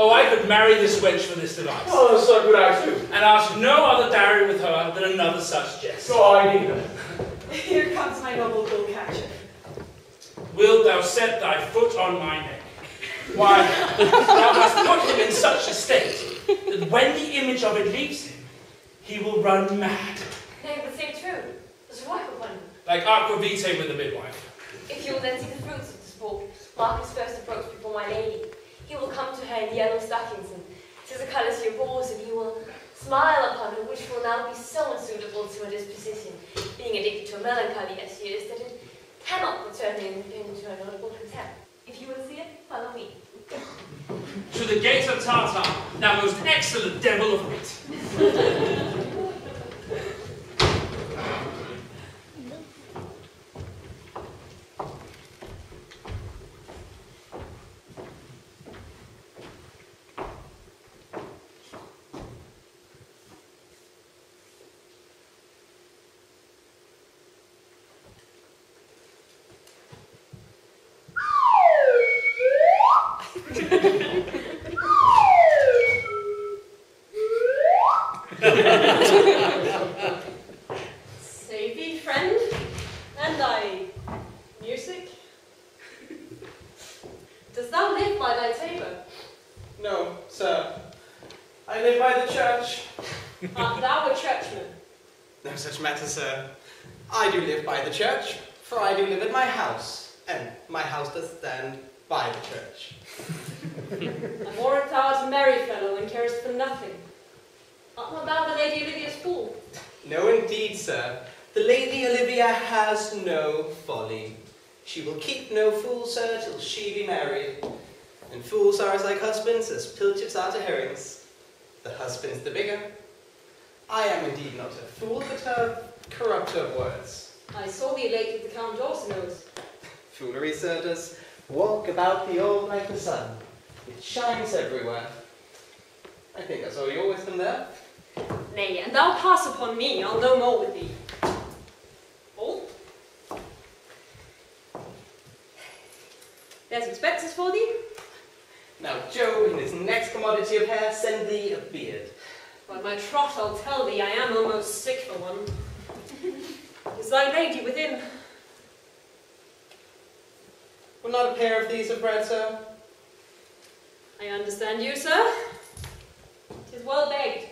Oh, I could marry this wench for this device. Oh, so good I do. And ask no other dowry with her than another such jest. Oh, I neither. Here comes my noble bill catcher. Wilt thou set thy foot on my neck? Why, thou must put him in such a state that when the image of it leaves him, he will run mad. Nay, but say true. So why would one? Like aqua vitae with the midwife. If you will then see the fruits of this ball, mark his first approach before my lady. He will come to her in yellow stockings, and tis the colours she abhors, and he will smile upon her, which will now be so unsuitable to her disposition, being addicted to a melancholy as she is, that it cannot return into her notable contempt. If you will see it, follow me. To the gate of Tartar, thou most excellent devil of wit. About the old like the sun, it shines everywhere. I think I saw your wisdom there. Nay, and thou pass upon me, I'll no more with thee. All? There's expenses for thee. Now, Joe, in this next commodity of hair, send thee a beard. By my trot, I'll tell thee, I am almost sick for one. Is thy lady within? Will not a pair of these have bread, sir? I understand you, sir. Tis well begged.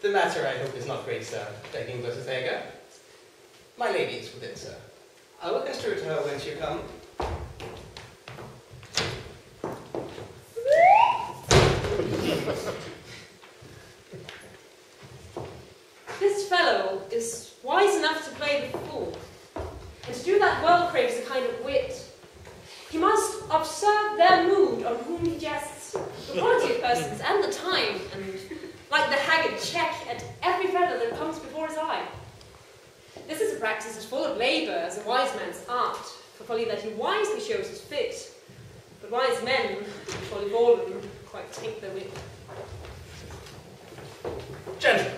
The matter, I hope, is not great, sir. Begging but a beggar. My lady is within, sir. I will construe to her when she come. This fellow is wise enough to play the fool, and to do that well craves a kind of wit. He must observe their mood on whom he jests, the quality of persons, and the time, and, like the haggard, check at every fellow that comes before his eye. This is a practice as full of labour as a wise man's art, for folly that he wisely shows as fit. But wise men, surely all of them, quite take their wit. Gentlemen,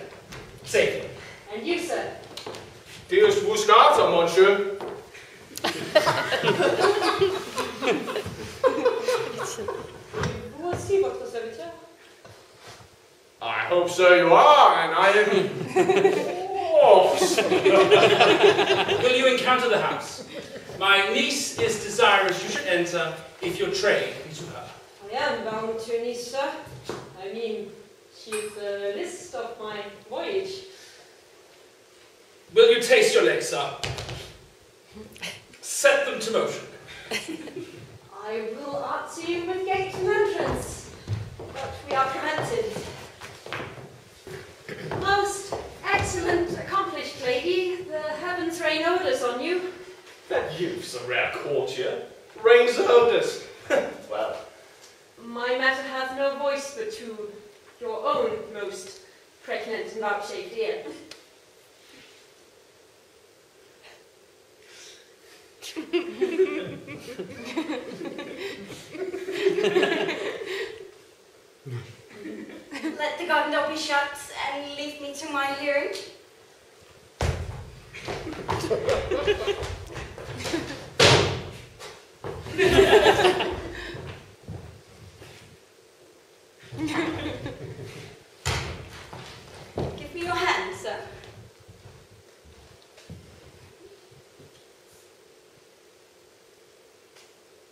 safely. And you, sir? Deus vos garda, monsieur. What's he, votre serviteur? I hope so you are, and I am... Will you encounter the house? My niece is desirous you should enter if your trade be to her. I am bound to your niece, sir. I mean, she is the list of my voyage. Will you taste your legs, sir? Set them to motion. I will answer you with gate and entrance, but we are prevented. Most excellent, accomplished lady, the heavens rain odours on you. That youth's a rare courtier. Rains odours. Well. My matter hath no voice but to your own most pregnant and upshaped ear. Let the gondola be shut and leave me to my lyre. Give me your hand, sir.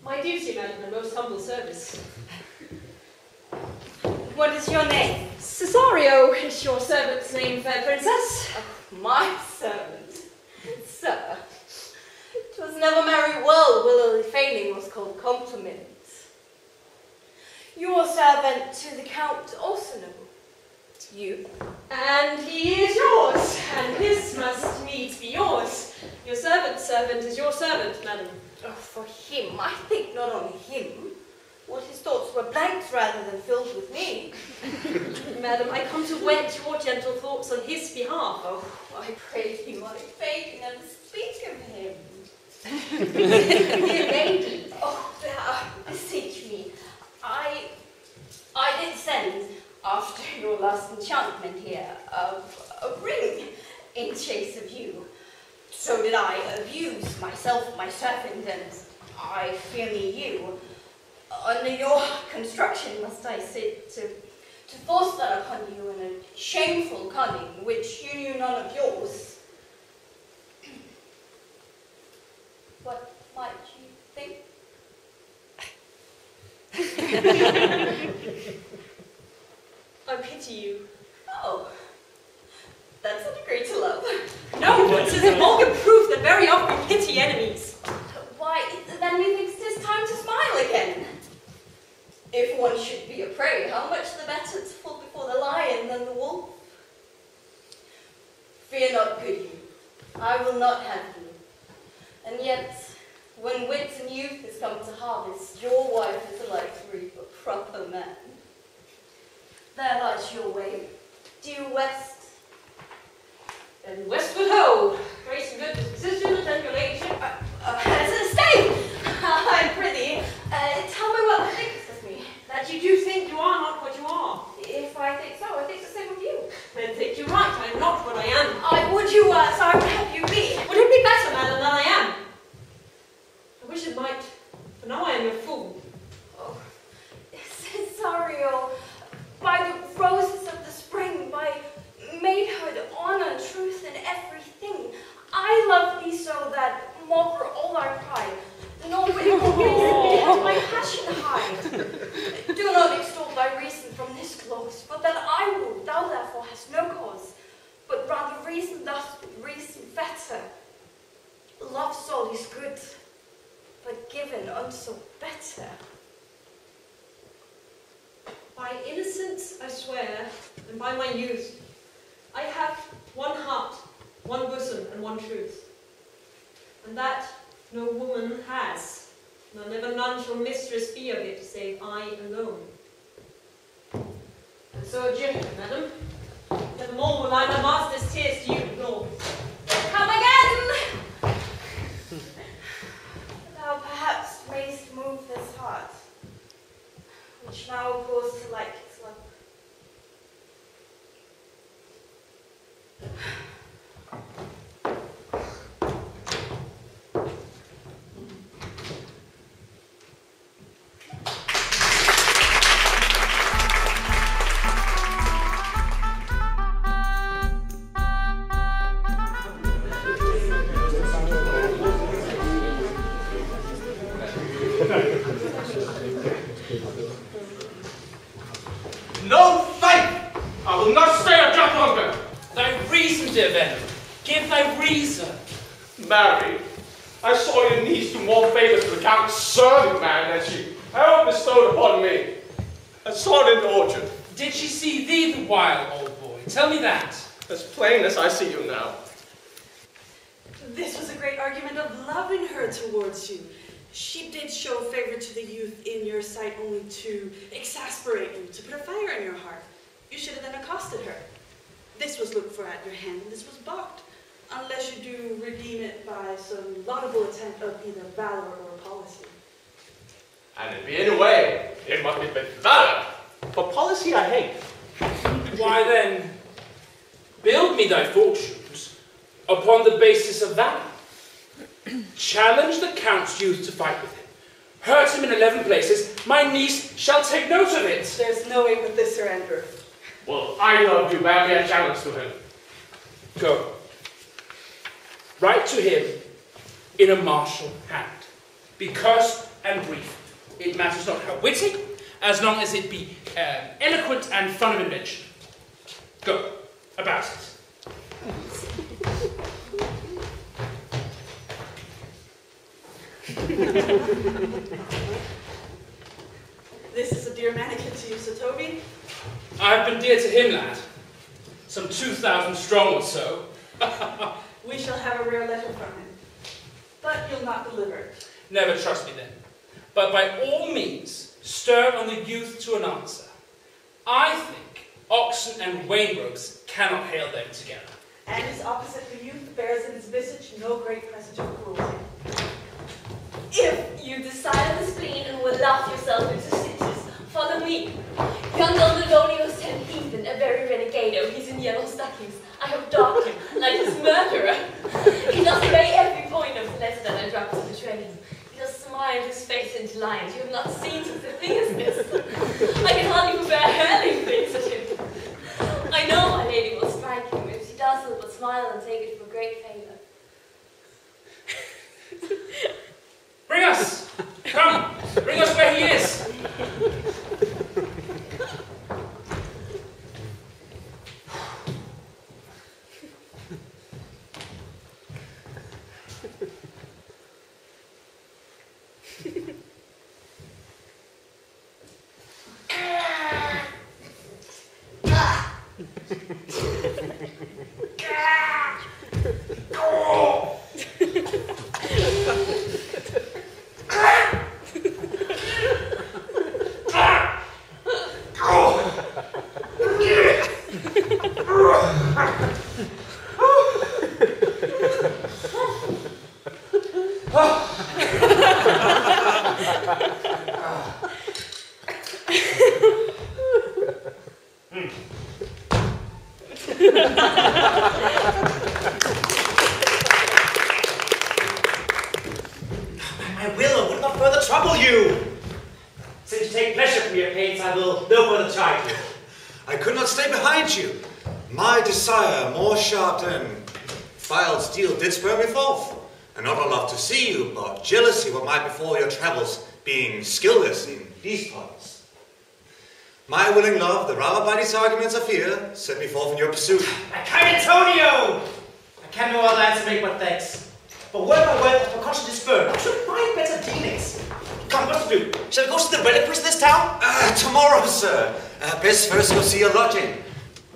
My duty, madam, and most humble service. What is your name? Cesario is your servant's name, fair princess. Oh, my servant. Sir, 'twas never married well, willily feigning was called compliment. Your servant to the Count Orsino. You. And he is yours, and his must needs be yours. Your servant's servant is your servant, madam. Oh, for him, I think not on him. What his thoughts were blanks rather than filled with me. Madam, I come to wed your gentle thoughts on his behalf. Oh, I pray thee, my faith, never speak of him. Dear lady, oh, thou, beseech me. I, I did send, after your last enchantment here, of a ring in chase of you. So did I abuse myself, my servant, and I fear me you. Under your construction must I sit to, to force that upon you in a shameful cunning which you knew none of yours. What might you think? I pity you. Oh, that's not a great love. No, it is a vulgar proof that very often pity enemies. Why, then methinks it is time to smile again. If one should be a prey, how much the better to fall before the lion than the wolf? Fear not, good you. I will not have you. And yet, when wit and youth is come to harvest, your wife is alike to reap a proper man. There lies your way, due west. Then westward ho! Grace and good disposition, attend your ladyship. Uh, uh, stay! I prithee, uh, tell me what the that you do think you are not what you are. If I think so, I think the same of you. Then think you right, I am not what I am. I would you were, so I would have you be. Would it be better, madam, than I am? I wish it might. But now I am a fool. Oh, Cesario, by the roses of the spring, by maidhood, honor, truth, and everything, I love thee so that, moreover all I cry, nobody will raise me my passion hide. Do not extol thy reason from this close, but that I will, thou therefore hast no cause, but rather reason thus with reason better. Love soul is good, but given unto better. By innocence I swear, and by my youth, I have one heart, one bosom, and one truth. And that no woman has, nor never none shall mistress be of it, save I alone. And so adieu, madam. Never more will I my master's tears to you ignore. Come again! Thou perhaps mayst move this heart, which now goes to like its luck. To exasperate you, to put a fire in your heart. You should have then accosted her. This was looked for at your hand, and this was balked, unless you do redeem it by some laudable attempt of either valor or policy. And it be any way, it must be with valor, for policy I hate. Why then, build me thy fortunes upon the basis of valor. Challenge the count's youth to fight with him. Hurt him in eleven places, my niece shall take note of it. There's no way with this, Sir Andrew. Well, I love you, bear me a challenge to him. Go. Write to him in a martial hand, be terse and brief. It matters not how witty, as long as it be um, eloquent and fun of invention. Go. About it. This is a dear mannikin to you, Sir Toby. I have been dear to him, lad. Some two thousand strong or so. We shall have a rare letter from him. But you'll not deliver. Never trust me then. But by all means, stir on the youth to an answer. I think oxen and wainrogues cannot hail them together. And is opposite the youth bears in his visage no great presage of cruelty. If you desire the spleen and will laugh yourself into stitches, follow me. Young Aldonio's ten heathen, a very renegado, he's in yellow stockings. I have docked him like his murderer. He does weigh every point of less than a drop to betray him. He does smile his face into lines. You have not seen such a thing as this. I can hardly bear hurling things at him. I know my lady will strike him if she does but smile and take it for great favour. Bring us! Come! Bring us where he is! further trouble you. Since you take pleasure from your pains, I will no further chide you. I could not stay behind you. My desire, more sharp than filed steel, did spur me forth. And not a love to see you, but jealousy what might befall your travels, being skilless in these parts. My willing love, the rather by these arguments I fear, set me forth in your pursuit. I can, Antonio! I can no other answer make but thanks. But word by word, the precaution is firm. I should find better dealings. Come, what to do? Shall we go to the reliquaries of this town? Uh, tomorrow, sir. Uh, best first go see your lodging.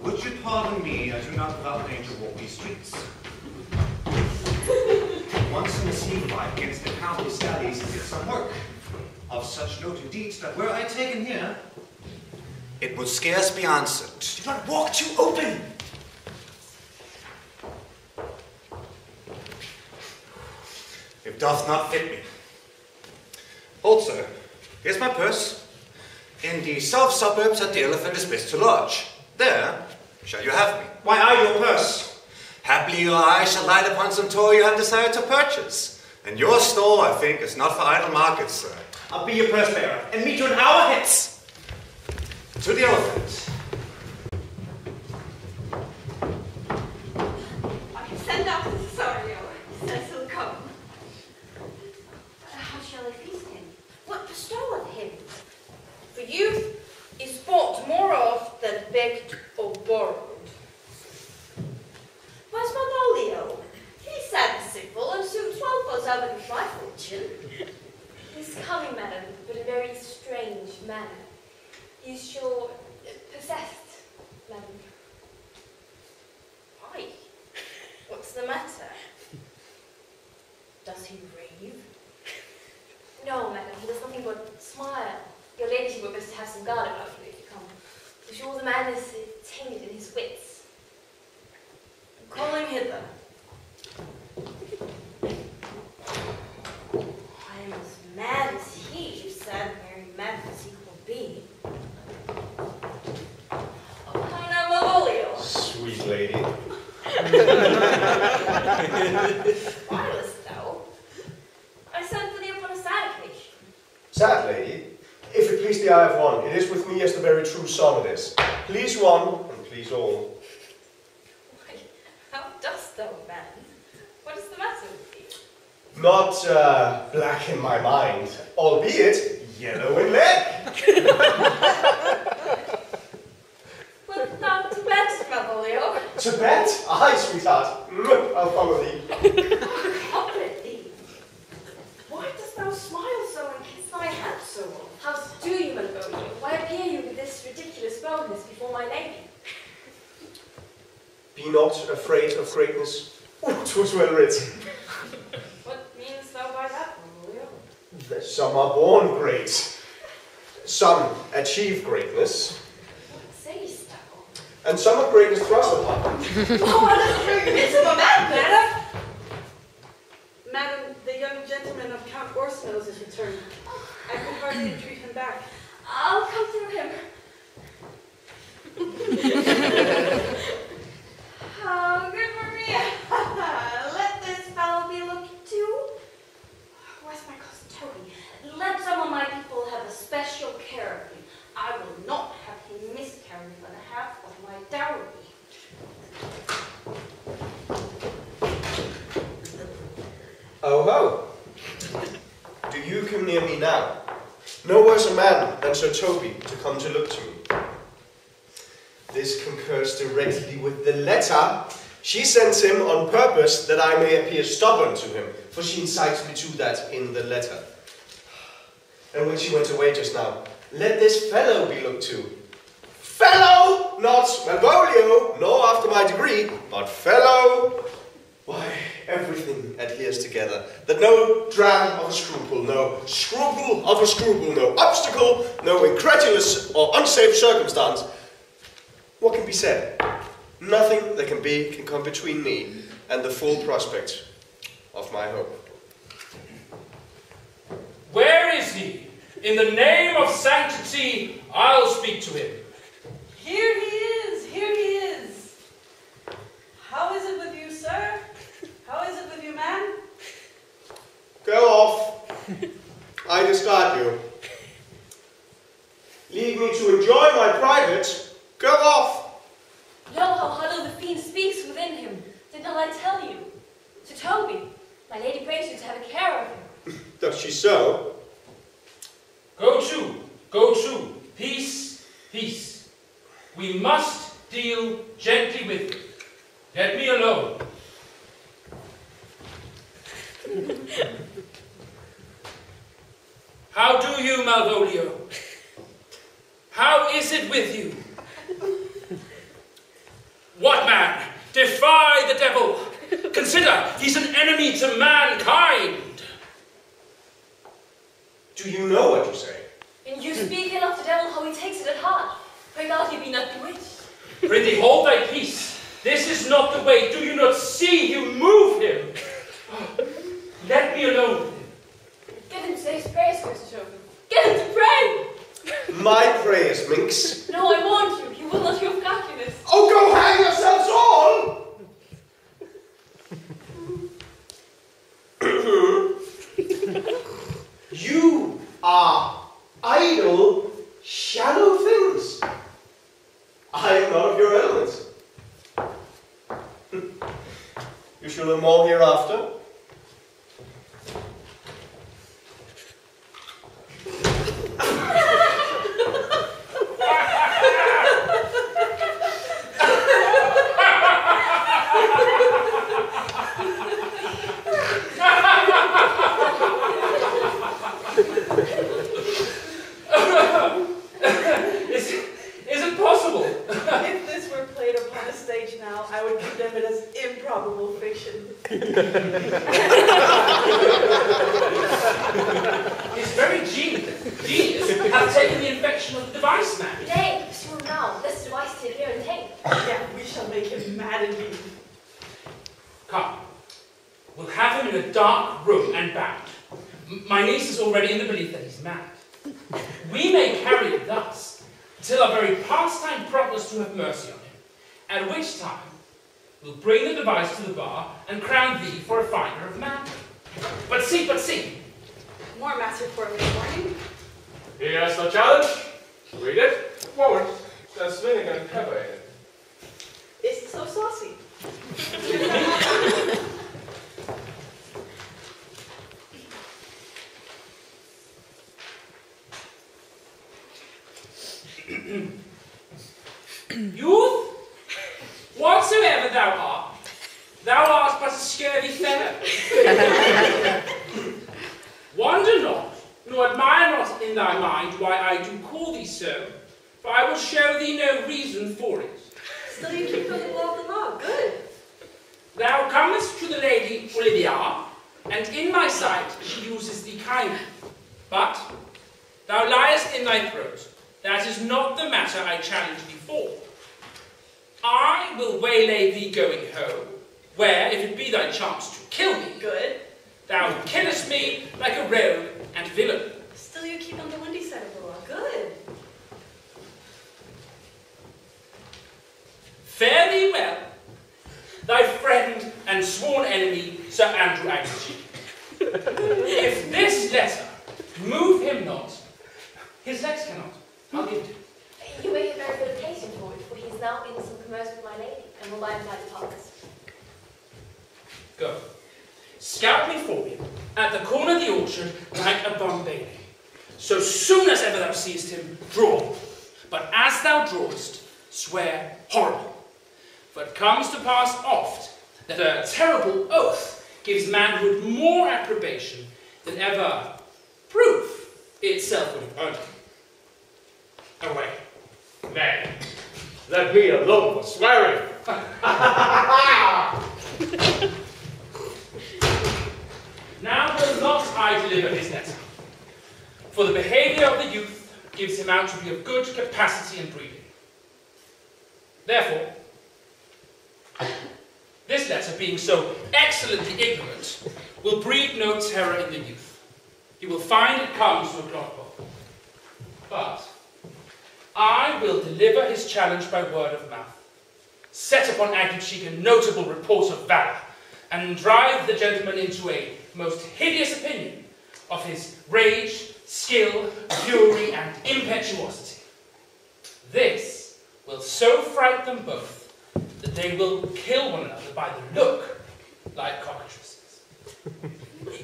Would you pardon me, I do not allow me to walk these streets. Once in a sea fight against the county sallies did some work of such noted deeds that were I taken here, it would scarce be answered. Do not walk too open! It doth not fit me. Also, here's my purse. In the south suburbs at the Elephant is best to lodge. There shall you have me. Why, I your purse? Happily your eye shall light upon some toy you have desired to purchase. And your store, I think, is not for idle markets, sir. I'll be your purse bearer, and meet you an hour hence. To the Elephant. I can send out to Cesario. He says he'll come. But how shall I feast him? What bestow on him? For youth is bought more of than begged or borrowed. Where's Malvolio? He's sad and simple, and suits well for serving my fortune. He's coming, madam, but in a very strange manner. He's sure possessed, madam. Why? What's the matter? Does he rave? No, madam, he does nothing but smile. Your ladyship would best have some guard about you if you come. For sure the man is tainted in his wits. Call him hither. I am as mad as he, sad Mary, mad as he will be. Oh, hi now, Malvolio. Sweet lady. Why wast thou? I sent for thee upon a sad occasion. Sad lady? If it please the eye of one, it is with me as the very true song it is. Please one, and please all. Not uh, black in my mind, albeit yellow in lead. But not to bet, Malvolio. To bet? Aye, sweetheart. I'll follow thee. I'll follow thee. Why dost thou smile so and kiss my hand so? How do you, Malvolio? Why appear you with this ridiculous boldness before my lady? Be not afraid of greatness. Ooh, 'twas well writ. Some are born great, some achieve greatness, and some are greatness thrust upon them. Oh, I don't know you miss him a man, madam! Madam, the young gentleman of Count Orsino's is returned. I could hardly entreat him back. I'll come through him. Oh, good Maria! Let this fellow be looked to. Where's my cousin? Let some of my people have a special care of him. I will not have him miscarry for the half of my dowry. Oh ho! Do you come near me now? No worse a man than Sir Toby to come to look to me. This concurs directly with the letter. She sends him on purpose that I may appear stubborn to him, for she incites me to that in the letter. And when she went away just now, let this fellow be looked to. Fellow, not Malvolio, nor after my degree, but fellow. Why, everything adheres together, that no dram of a scruple, no scruple of a scruple, no obstacle, no incredulous or unsafe circumstance. What can be said? Nothing that can be can come between me and the full prospect of my hope. Where is he? In the name of sanctity, I'll speak to him. Here he is, here he is. How is it with you, sir? How is it with you, man? Go off. I try to stop you. Leave me to enjoy my privates. Go off. Lo, how hollow the fiend speaks within him. Did not I tell you? To Toby, my lady prays you to have a care of him. Does she so? Go to, go to. Peace, peace. We must deal gently with it. Let me alone. How do you, Malvolio? How is it with you? What man? Defy the devil! Consider, he's an enemy to mankind! Do you know what you say? And you speak ill of the devil how he takes it at heart. Pray God you be not bewitched. Prithee, hold thy peace. This is not the way. Do you not see you move him? Let me alone. Get him to say his prayers, Mister Chopin. Get him to pray! My prayers, minx. No, I warned you. You will not hear of calculus. Oh, go hang yourselves all! You are idle, shallow things. I am out of your elements. You shall know more hereafter. Into a most hideous opinion of his rage skill, fury, and impetuosity. This will so fright them both that they will kill one another by the look, like cockatrices.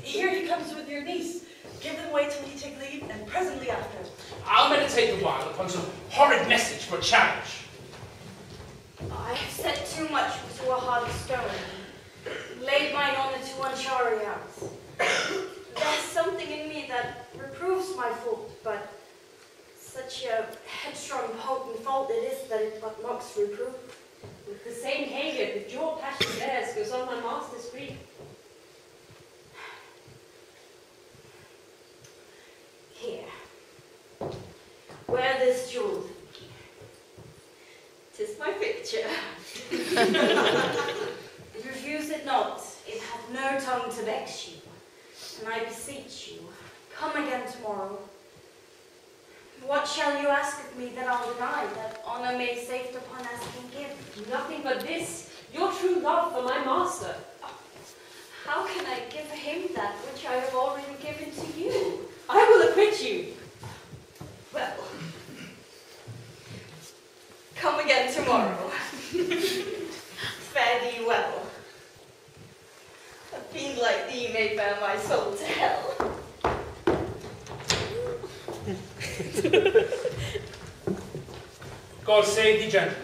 Here he comes with your niece. Give them way till you take leave, and presently after. I'll meditate a while upon some horrid message for a challenge. I have set too much to a hard stone, laid mine honour to unchary house. There's something in me that reproves my fault, but such a headstrong potent fault it is that it but mocks reproof. With the same Hagen, with your passion theirs, goes on my master's grief. Here, wear this jewel. Tis my picture. Refuse it not, it hath no tongue to vex you. And I beseech you, come again tomorrow. What shall you ask of me that I'll deny, that honour may saved upon asking give? Nothing but this, your true love for my master. Oh, how can I give him that which I have already given to you? I will acquit you. Well, come again tomorrow. Fare thee well. A fiend like thee may bear my soul to hell. God save thee, gentleman.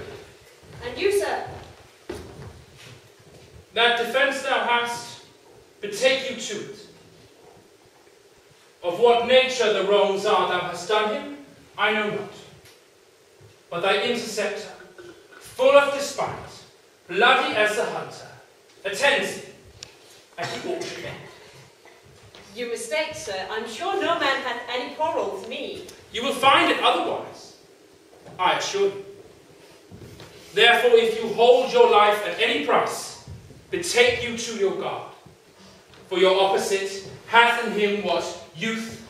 And you, sir? That defence thou hast, betake you to it. Of what nature the wrongs are thou hast done him, I know not. But thy interceptor, full of despite, bloody as the hunter, attends thee as he walks again. You mistake, sir. I'm sure no man hath any quarrel with me. You will find it otherwise, I assure you. Therefore, if you hold your life at any price, betake you to your God. For your opposite hath in him what youth,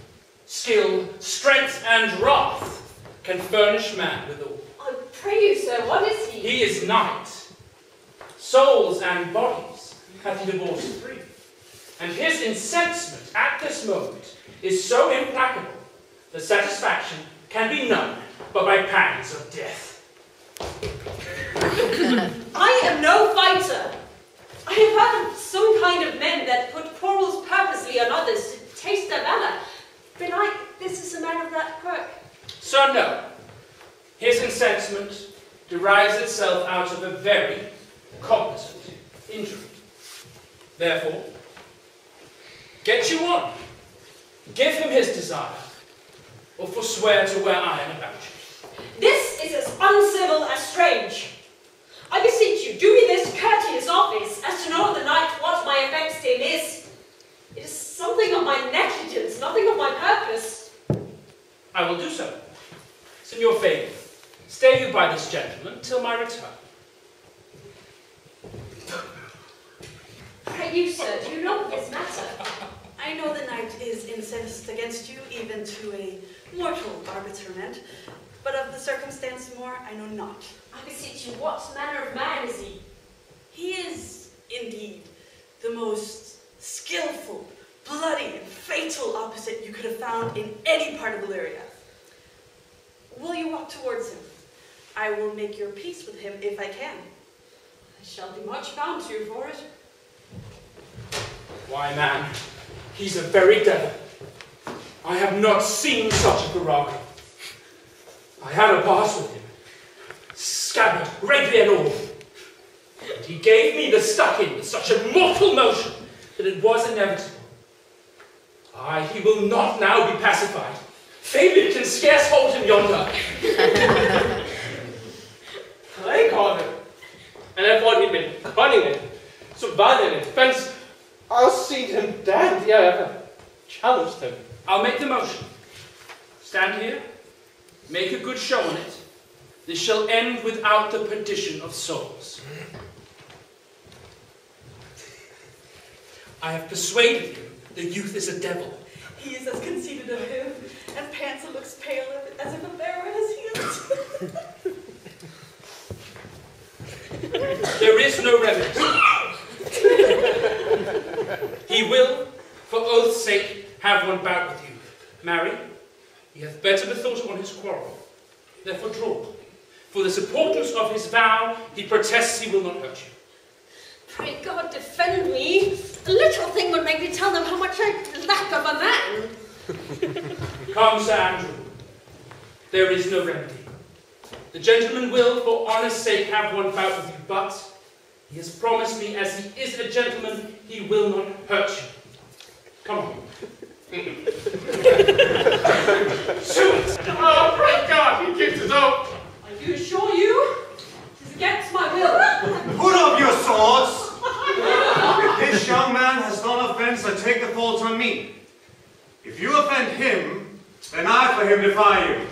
skill, strength, and wrath can furnish man withal. I pray you, sir, what is he? He is night. Souls and bodies hath he divorced free. And his incensement at this moment is so implacable that satisfaction can be none but by pangs of death. I am no fighter. I have heard of some kind of men that put quarrels purposely on others to taste their valour. Belike, this is a man of that quirk. So no, his incensement derives itself out of a very cognizant injury. Therefore, get you on, give him his desire, or forswear to wear iron about you. This is as uncivil as strange. I beseech you, do me this courteous office, as to know the knight what my offence to him is. It is something of my negligence, nothing of my purpose. I will do so. Signor Fabian, stay you by this gentleman till my return. Pray you, sir, do you know this matter? I know the knight is incensed against you, even to a mortal arbitrament, but of the circumstance more I know not. I beseech you, what manner of man is he? He is, indeed, the most skillful, bloody, and fatal opposite you could have found in any part of Illyria. Will you walk towards him? I will make your peace with him if I can. I shall be much bound to you for it. Why, man, he's a very devil. I have not seen such a virago. I had a pass with him, scabbard, rapier and all. And he gave me the stuck-in with such a mortal motion that it was inevitable. Aye, he will not now be pacified. Fabian can scarce hold him yonder. I caught him, and I thought he'd been cunning it, so violent, fenced. I'll see him damned. Yeah, I've challenged him. I'll make the motion. Stand here, make a good show on it. This shall end without the perdition of souls. I have persuaded you the youth is a devil. He is as conceited of him, and Panza looks pale as if a bear as he is. There is no remedy. He will, for oath's sake, have one bout with you. Marry, He hath better bethought upon his quarrel, therefore draw. For the supportance of his vow, he protests he will not hurt you. Pray God defend me. A little thing would make me tell them how much I lack of a man. Come, Sir Andrew. There is no remedy. The gentleman will, for honour's sake, have one bout with you, but he has promised me, as he is a gentleman, he will not hurt you. Come on. Shoot! Oh, pray God, he gives us up! I do assure you, it is against my will. Put up your swords! This young man has done offence, so take the fault on me. If you offend him, then I for him defy you.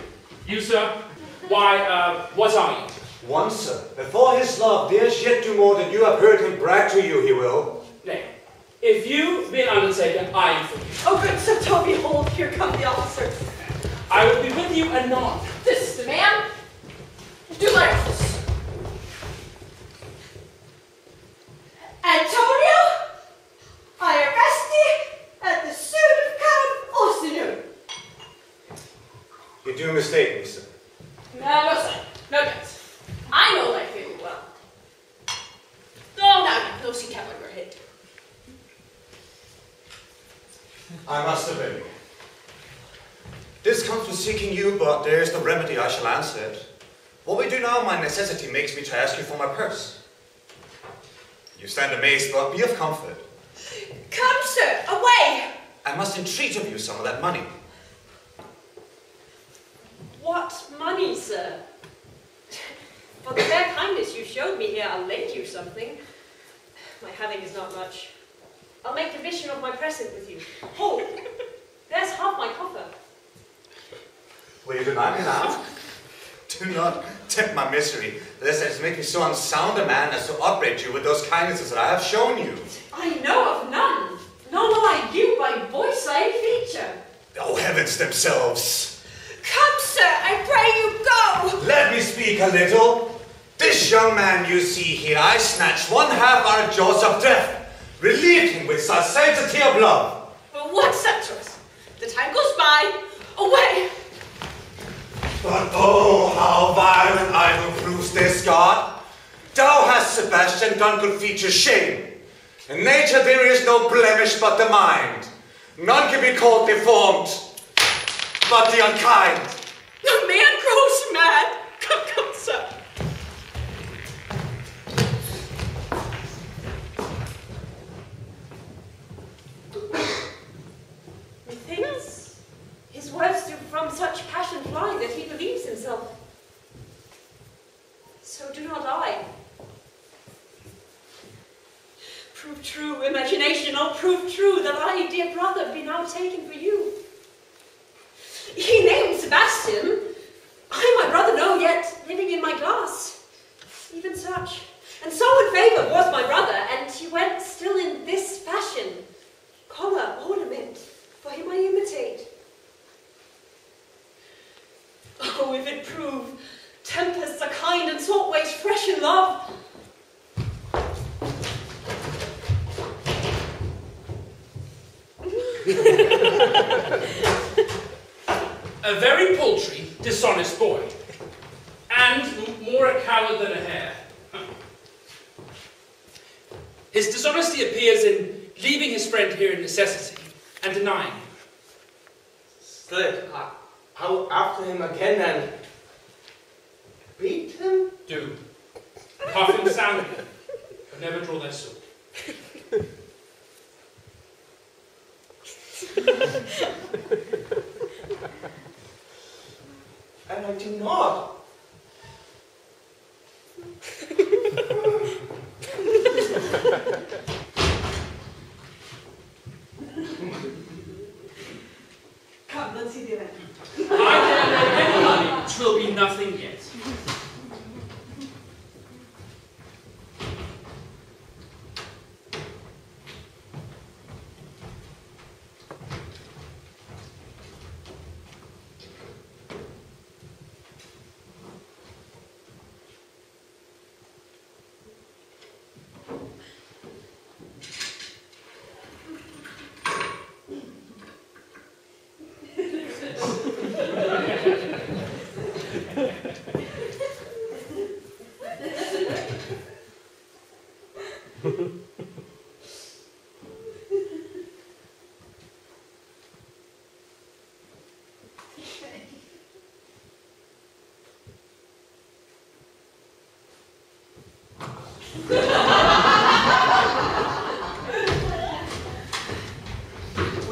You, sir? Why, uh, what are you? Once, sir, before his love dares yet do more than you have heard him brag to you, he will. Nay, if you be an undertaker, I am for you. Oh, good Sir Toby, hold, here come the officers. I will be with you anon. This is the man. Do my office. Antonio, I arrest thee at the suit of Count Orsino. You do mistake me, sir. No, no, sir. No doubt. I know thy favour well. Though now you know she can't let her head. I must obey. This comes from seeking you, but there is no remedy, I shall answer it. What we do now, my necessity makes me to ask you for my purse. You stand amazed, but be of comfort. Come, sir, away! I must entreat of you some of that money. What money, sir? For the fair kindness you showed me here, I'll lend you something. My having is not much. I'll make division of my present with you. Hold! There's half my coffer. Will you deny me now? Do not tempt my misery, lest it make me so unsound a man as to upbraid you with those kindnesses that I have shown you. I know of none. Nor will I give by voice I feature. Oh, heavens themselves! Come, sir, I pray you go! Let me speak a little. This young man you see here, I snatched one half out of jaws of death, relieved him with such sanctity of love. But what suchness? The time goes by, away! But oh, how violent I will bruise this guard! Thou hast, Sebastian, done good feature shame. In nature there is no blemish but the mind. None can be called deformed. But the unkind. The man grows mad. Come, come, sir. Methinks his words do from such passion fly that he believes himself. So do not I. Prove true, imagination, oh, prove true that I, dear brother, be now taken for you. He named Sebastian. I, my brother, know yet, living in my glass. Even such. And so in favour was my brother, and he went still in this fashion. Collar, ornament, for him I imitate. Oh, if it prove, tempests are kind and sought ways fresh in love. A very paltry, dishonest boy, and more a coward than a hare. His dishonesty appears in leaving his friend here in necessity, and denying him. Slip, I, I will after him again and beat him? Do. Cuff him soundly, but never draw their sword. And I do not. Come, let's see the event. I can have which will be nothing yet. Will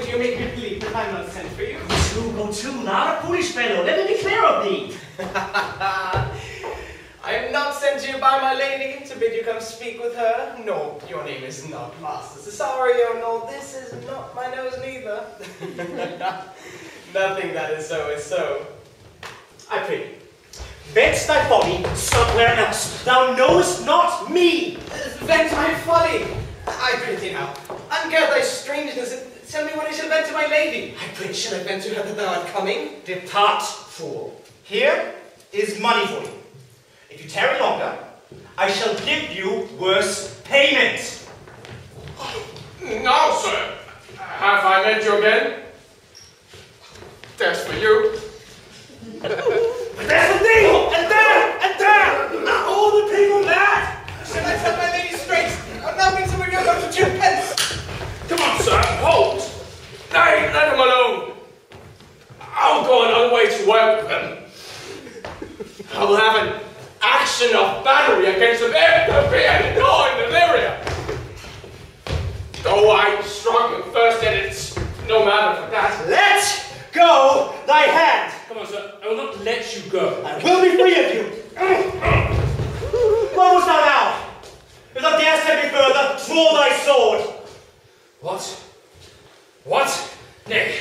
you make me believe that I'm not sent for you? Go to, go to, not a foolish fellow. Let me be clear of thee. I am not sent to you by my lady to bid you come speak with her. No, your name is not Master Cesario, nor this is not my nose neither. Nothing that is so is so. I pray you, vent thy folly somewhere else. Thou knowest not me. Vent my folly. I pray thee now, ungear thy strangeness and tell me what I shall vent to my lady. I pray, shall I vent to her that thou art coming? Depart, fool. Here is money for you. If you tarry longer, I shall give you worse payment. Now, sir, have I met you again? That's for you. But there's a thing! And there! And there! Not all the people mad! Shall I tell my lady straight? I'm now being somewhere near to two pence! Come on, sir, hold! Nay, let him alone! I'll go another way to work with him. I will have an action of battery against him ever being law in Illyria! Though I struck him first, and it's no matter for that. Let go thy hand! Come on, sir. I will not let you go. I will be free of you. What was that now? If thou darest any further, draw thy sword. What? What? Nay.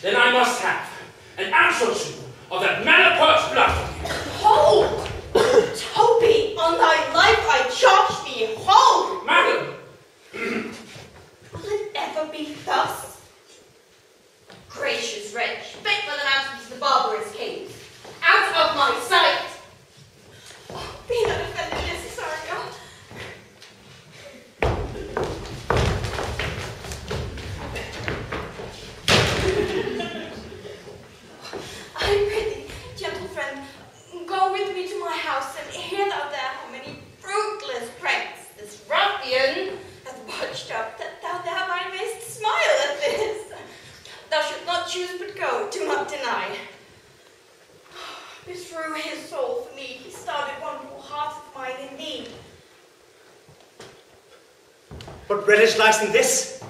Then I must have an answer to you of that man of Perth's blood. Hold! Toby, on thy life I charge thee, hold! Madam! Will it ever be thus? Gracious wretch, faithful and answer to the barbarous king. Out of my sight! Be not offended, Cesario. I pray thee, gentle friend, go with me to my house and hear thou there how many fruitless pranks this ruffian hath watched up, that thou thereby mayst smile at this. Thou shalt not choose but go, do not deny. Beshrew his soul for me, he started wonderful heart of mine in thee. What relish lies in this?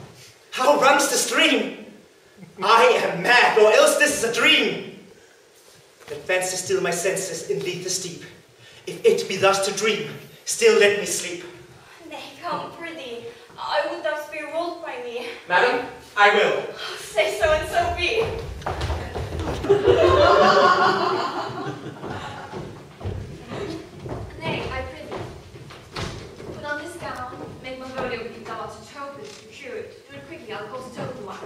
How runs the stream? I am mad, or else this is a dream. Then fancy still my senses in thee the steep. If it be thus to dream, still let me sleep. Nay, come, prithee, I would thus be ruled by me. Madam? I will. Oh, say so and so be. Nay, I pray thee. Put on this gown, make Malvolio give thou art a token to cure it. Do it quickly, I'll go to token once.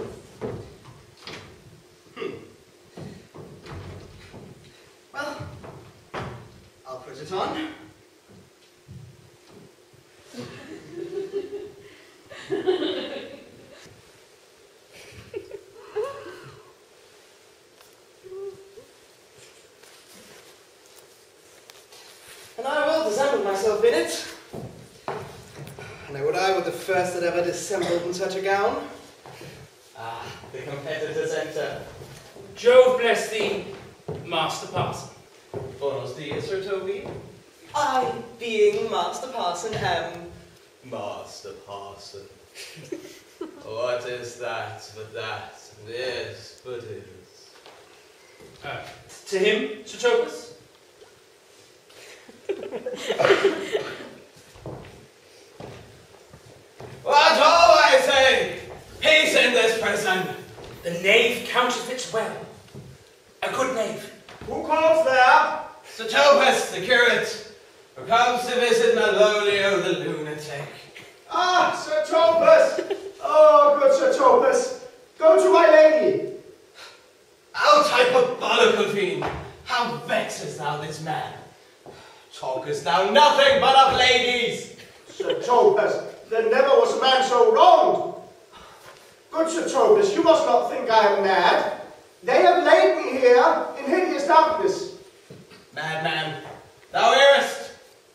Hmm. Well, I'll put it on. In it, and I would I were the first that ever dissembled in such a gown. Ah, the competitors enter. Jove bless thee, Master Parson. Buenos dias, Sir Toby. I, being Master Parson, am Master Parson. What is that but that? This but it is. Uh, to him, Sir Topas. What all I say? Peace in this prison. The knave counterfeits well. A good knave. Who calls there? Sir Topas, the curate, who comes to visit Malvolio the lunatic. Ah, Sir Topas! Oh, good Sir Topas. Go to my lady. Out, hyperbolical fiend. How vexest thou this man? Talkest thou nothing but of ladies? Sir Topas, there never was a man so wronged. Good Sir Topas, you must not think I am mad. They have laid me here in hideous darkness. Madman, thou errest.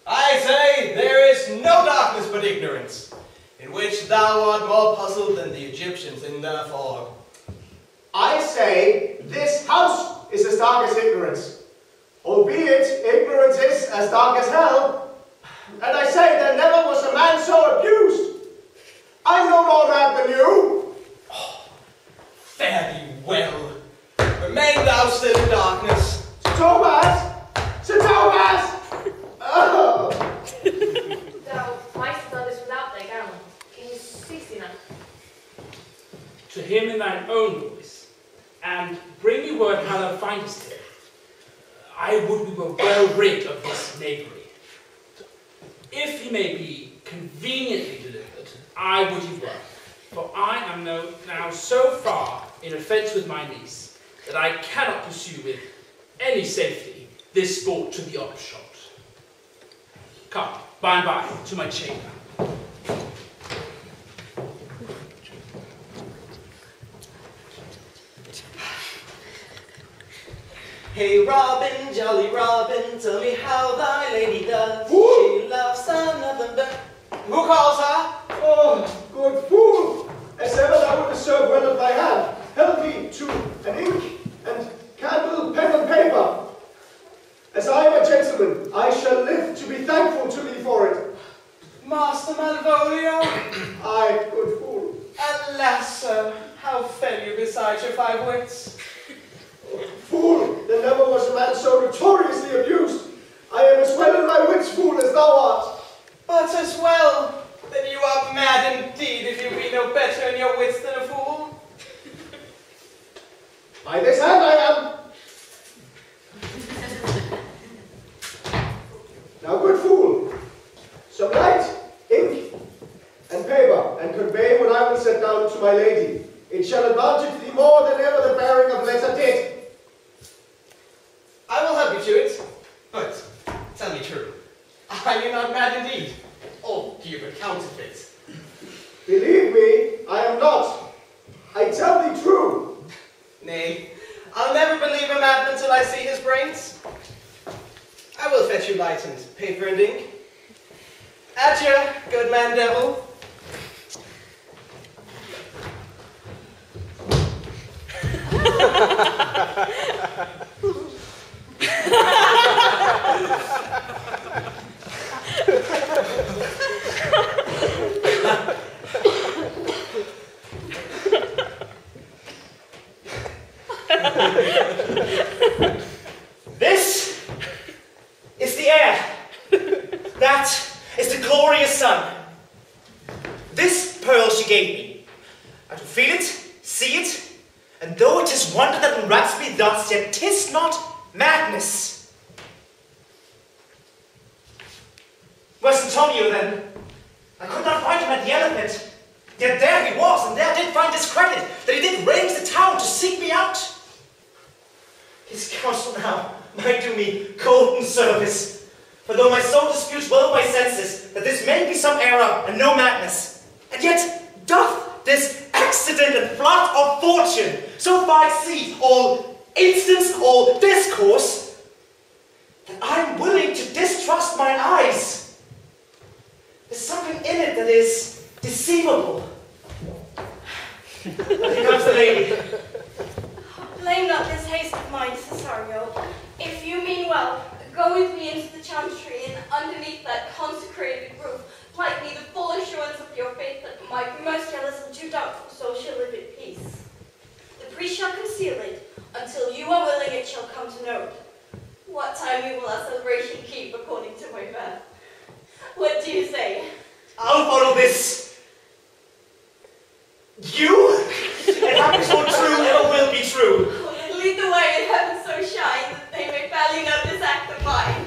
I say there is no darkness but ignorance, in which thou art more puzzled than the Egyptians in their fog. I say this house is as dark as ignorance. Albeit ignorance is as dark as hell. and I say there never was a man so abused. I'm no more mad than you. Oh, fare thee well. Remain thou still in darkness. Sir Thomas! Sir Thomas! Oh! Thou mightst have done this without thy garment. Can you cease enough? To him in thine own voice, and bring me word how thou findest him. I would we were well rid of this knavery. If he may be conveniently delivered, I would you were, for I am no, now so far in offence with my niece that I cannot pursue with any safety this sport to the upshot. Come, by and by, to my chamber. Hey Robin, jolly Robin, tell me how thy lady does. Ooh. She loves nothing but... Who calls her? Oh, good fool! As ever thou wouldest serve well of thy hand, help me to an ink and candle, pen and paper. As I am a gentleman, I shall live to be thankful to thee for it. Master Malvolio? Aye, good fool. Alas, sir, how fare you besides your five wits? Fool, there never was a man so notoriously abused. I am as well in my wits, fool, as thou art. But as well, then you are mad indeed if you be no better in your wits than a fool. By this hand I am. Now, good fool, some light, ink, and paper, and convey what I will set down to my lady. It shall advantage thee more than ever the bearing of letter did. I will help you to it, but tell me true, are you not mad indeed, or do you but counterfeit? Believe me, I am not. I tell thee true. Nay, I'll never believe a madman till I see his brains. I will fetch you light and paper and ink. Adieu, good man devil. This is the air. That is the glorious sun. This pearl she gave me. I do feel it, see it, and though it is wonder that enwraps me thus, yet tis not madness. Where's Antonio then? I could not find him at the elephant. Yet there he was, and there I did find discredit, that he did range the town to seek me out. His counsel now might do me golden service, for though my soul disputes well my senses, that this may be some error and no madness, and yet doth this accident and flood of fortune so far exceed all instance, all discourse, that I am willing to distrust mine eyes. There's something in it that is deceivable. Here comes the lady. Blame not this haste of mine, Cesario. If you mean well, go with me into the chantry, and underneath that consecrated roof, plight me the full assurance of your faith that my most jealous and too doubtful soul shall live in peace. The priest shall conceal it, until you are willing it shall come to know what time we will our celebration keep according to my birth. What do you say? I'll follow this. You? And that is all true or will be true. Well, lead the way and heaven so shine that they may fairly know this act of mine.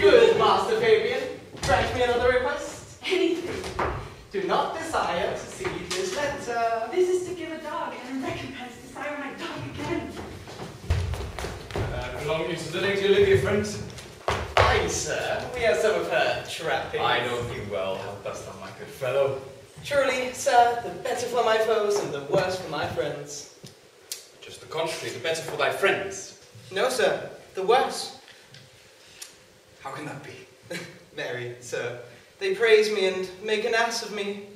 Good, Master Fabian. Grant me another request. Anything. Do not desire to see this letter. This is to give a dog, and in recompense desire my dog again. Uh, belong you to the lady Olivia, friends? Aye, sir. We have some of her trappings. I know thee well. How dost thou, my good fellow? Truly, sir, the better for my foes and the worse for my friends. Just the contrary, the better for thy friends. No, sir, the worse. How can that be? Mary, sir, they praise me and make an ass of me.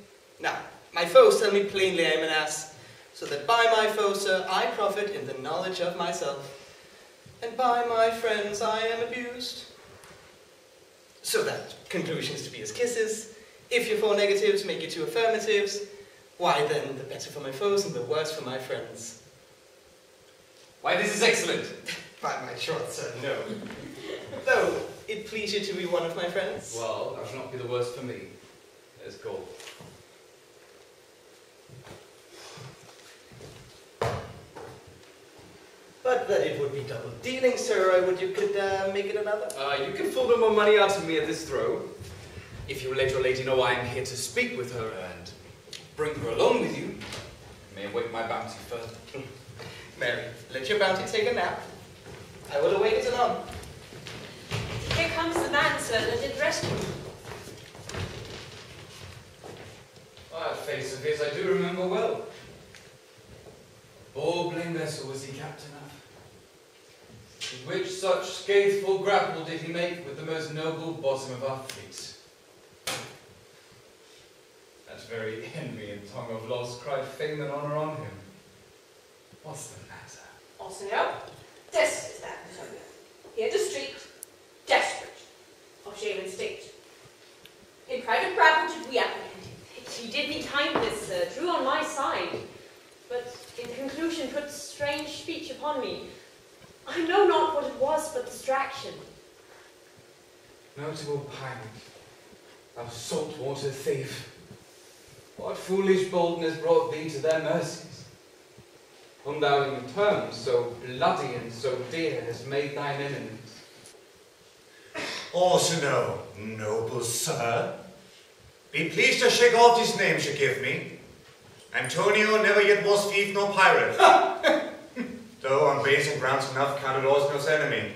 Now, My foes tell me plainly I am an ass, so that by my foes, sir, I profit in the knowledge of myself, and by my friends I am abused. So that conclusions to be as kisses, if your four negatives make you two affirmatives, why then the better for my foes and the worse for my friends. Why, this is excellent! By my short, sir, no. Though it please you to be one of my friends. Well, that should not be the worst for me. Let's go. But that it would be double dealing, sir, would you could uh, make it another? Uh, you can fool no more money out of me at this throw. If you let your lady know I am here to speak with her and bring her along with you, you may await my bounty first. Mary, let your bounty take a nap. I will await it anon. Here comes the man, sir, that did rescue me. Ah, face of his I do remember well. Oh, blame vessel was he captain of, with which such scatheful grapple did he make with the most noble bosom of our fleet. That very envy and tongue of loss cried fame and honour on him. What's the matter? Orsino, this is that Antonio, here the street, desperate, of shame and state. In pride and grapple did we apprehend him. He did me kindness, sir, drew on my side. But in conclusion put strange speech upon me. I know not what it was but distraction. Notable pirate, thou saltwater thief, what foolish boldness brought thee to their mercies, whom thou in terms so bloody and so dear hast made thine enemies. Orsino, noble sir, be pleased to shake off these names you give me. Antonio never yet was thief nor pirate, though on basic grounds enough counted Orsino's enemy.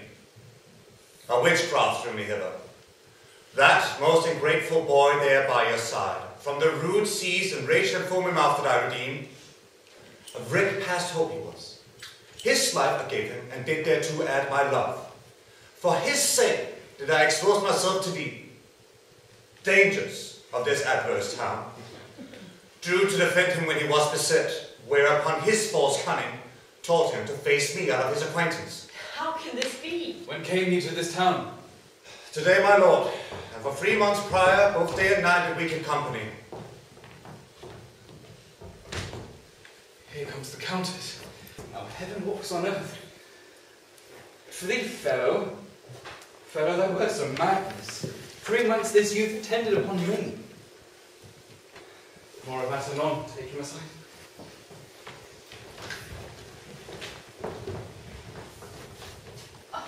A witchcraft drew me hither. That most ungrateful boy there by your side, from the rude seas and rage and foam him after I redeemed, a wreck past hope he was. His life I gave him, and did thereto add my love. For his sake did I expose myself to the dangers of this adverse town. Drew to defend him when he was beset, whereupon his false cunning taught him to face me out of his acquaintance. How can this be? When came he to this town? Today, my lord, and for three months prior, both day and night and week in company. Here comes the Countess. Now heaven walks on earth. For thee, fellow, fellow, thou wert some madness. Three months this youth attended upon me. More of that anon, take him aside. Oh,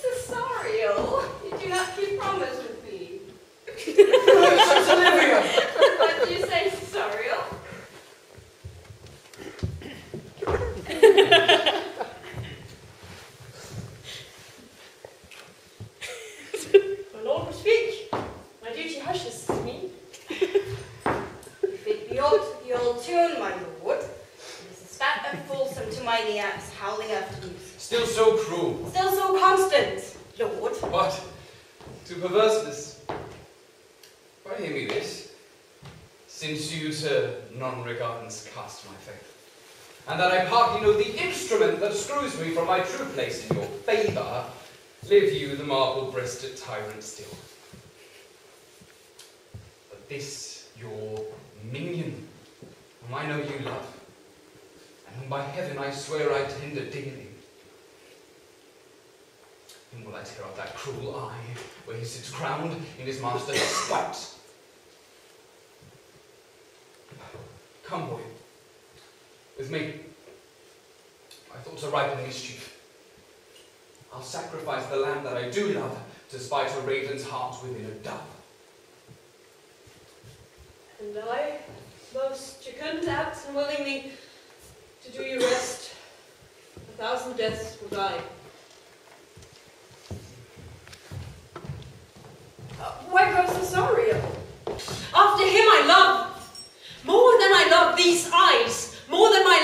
Cesario, you do not keep promise with me. It's Olivia! What do you say, Cesario? My lord will speak. My duty hushes me. Old, the old tune, my lord. This is that a fulsome to mine ears, howling after you. Still so cruel. Still so constant, lord. What? To perverseness. Why hear me this? Since you to non-regardance cast my faith, and that I partly know the instrument that screws me from my true place in your favour, live you the marble-breasted tyrant still. But this your minion, whom I know you love, and whom by heaven I swear I tender dearly. Him will I tear out that cruel eye, where he sits crowned in his master's spite. Come, boy, with me. My thoughts are ripe in mischief. I'll sacrifice the lamb that I do love, to spite a raven's heart within a dove. And I, most jocund, apt and willingly, to do you rest, a thousand deaths will die. Uh, where goes Cesario? After him I love, more than I love these eyes, more than my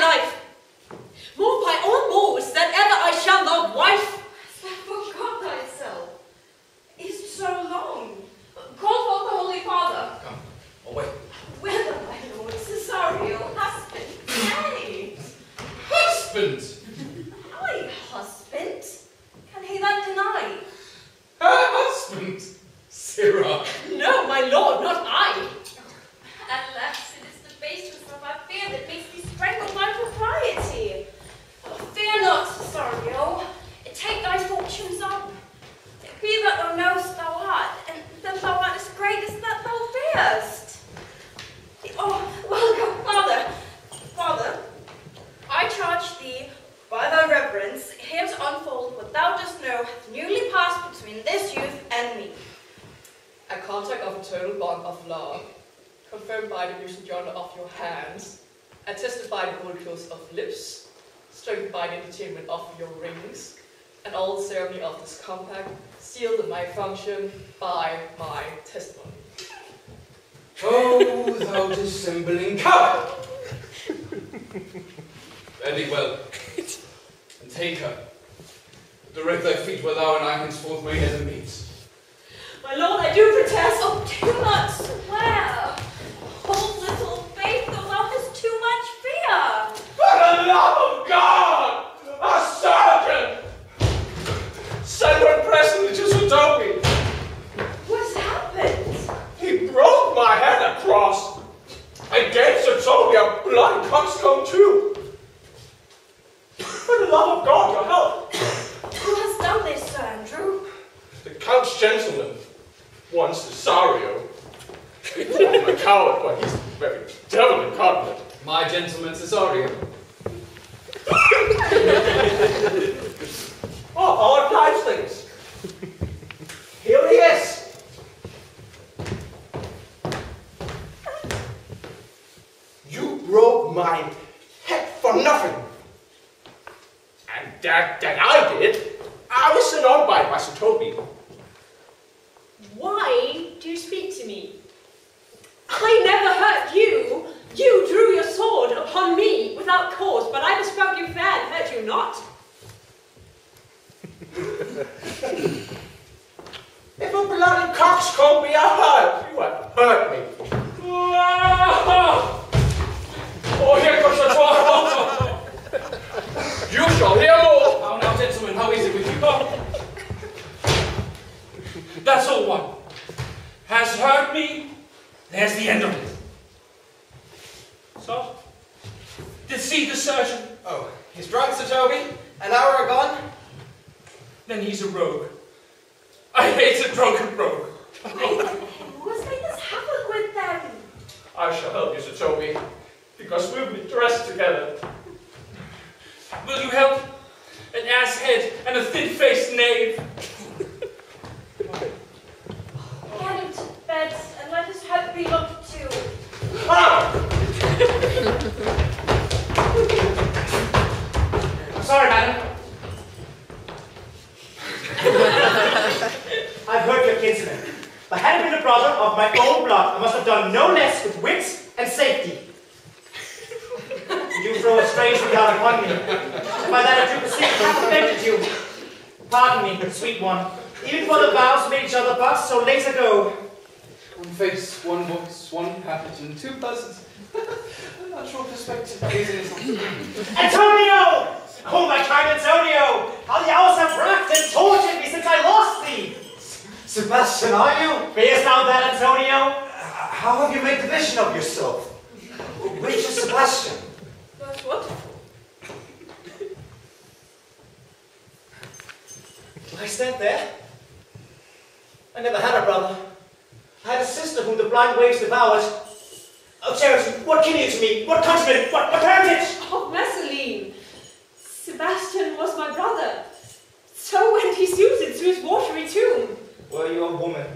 life, more by all mores that ever I shall love wife. I forgot thyself. It's so long. Call forth the Holy Father. Come. Away. Whither, my lord? passed between this youth and me. A contact of eternal bond of love, confirmed by the use and journal of your hands, attested by the molecules of lips, strengthened by the entertainment of your rings, and all the ceremony of this compact, sealed in my function by my testimony. Oh, thou dissembling coward! Very well. And take her. Direct thy feet where thou and I henceforth may ever meet. My lord, I do protest. Oh, do not swear. Hold little faith, though thou hast too much fear. For the love of God, a sergeant! Send her presently to Sir Toby. What's happened? He broke my head across. I gave Sir Toby a blood coxcomb too. For the love of God, your help. Who has done this, Sir Andrew? The Count's gentleman. One Cesario. I'm a coward, but he's very devil incarnate. My gentleman Cesario. Oh, all kinds of things. Here he is. You broke my head for nothing. And that, that I did, I was sent on by Master Toby. Why do you speak to me? I never hurt you. You drew your sword upon me without cause, but I bespoke you fair and hurt you not. If a bloody coxcomb be a hurt, you have hurt me. Oh, here comes your sword. You shall hear more. How now, gentlemen, how is it with you? That's all one has hurt me. There's the end of it. So, did see the surgeon? Oh, he's drunk, Sir Toby. An hour agone. Then he's a rogue. I hate a drunken rogue. What's made this happen with them? I shall help you, Sir Toby, because we'll be dressed together. Will you help? An ass head and a thin-faced knave. Get him to bed and let his head be looked to. Ah! I'm sorry, madam. I've heard your kinsman. But had it been a brother of my own blood, I must have done no less with wits and safety. You throw a strange regard upon me. By that I do perceive I have offended you. Pardon me, sweet one. Even for the vows made each other pass so late ago. One face, one voice, one passage, and two persons. I'm not sure perspective. Antonio! Oh, my kind Antonio! How the hours have racked and tortured me since I lost thee! S Sebastian, are you? Fearest thou that, Antonio? Uh, how have you made the vision of yourself? Which is Sebastian? That's what? I stand there. I never had a brother. I had a sister whom the blind waves devoured. Oh, charity, what kin you to me? What countryman? What, what parentage? Oh, Messalene! Sebastian was my brother. So went he suited to his watery tomb. Were you a woman,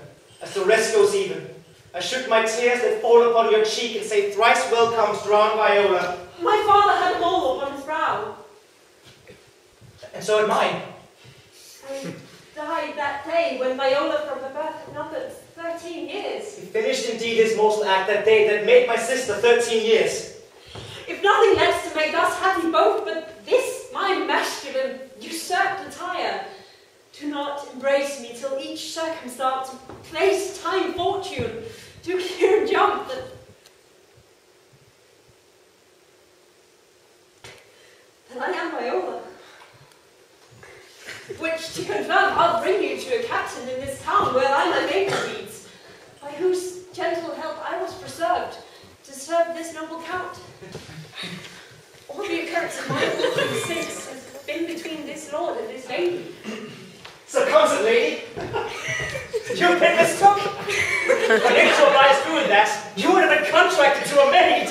as the rest goes even, I shook my tears that fall upon your cheek and say thrice welcome, drowned Viola. My father had a mole upon his brow. And so had mine. I died that day when Viola from her birth had numbered thirteen years. He finished indeed his mortal act that day that made my sister thirteen years. If nothing less to make us happy both, but this my masculine usurped attire. Do not embrace me till each circumstance, place, time, fortune, do clear jump that that I am Viola. Which, to confirm, I'll bring you to a captain in this town where I my name leads, by whose gentle help I was preserved to serve this noble count. All the occurrence of my fortune since has been between this lord and this lady. So comes it, lady. You've been mistook. But if your lies doing that, you would have been contracted to a maid.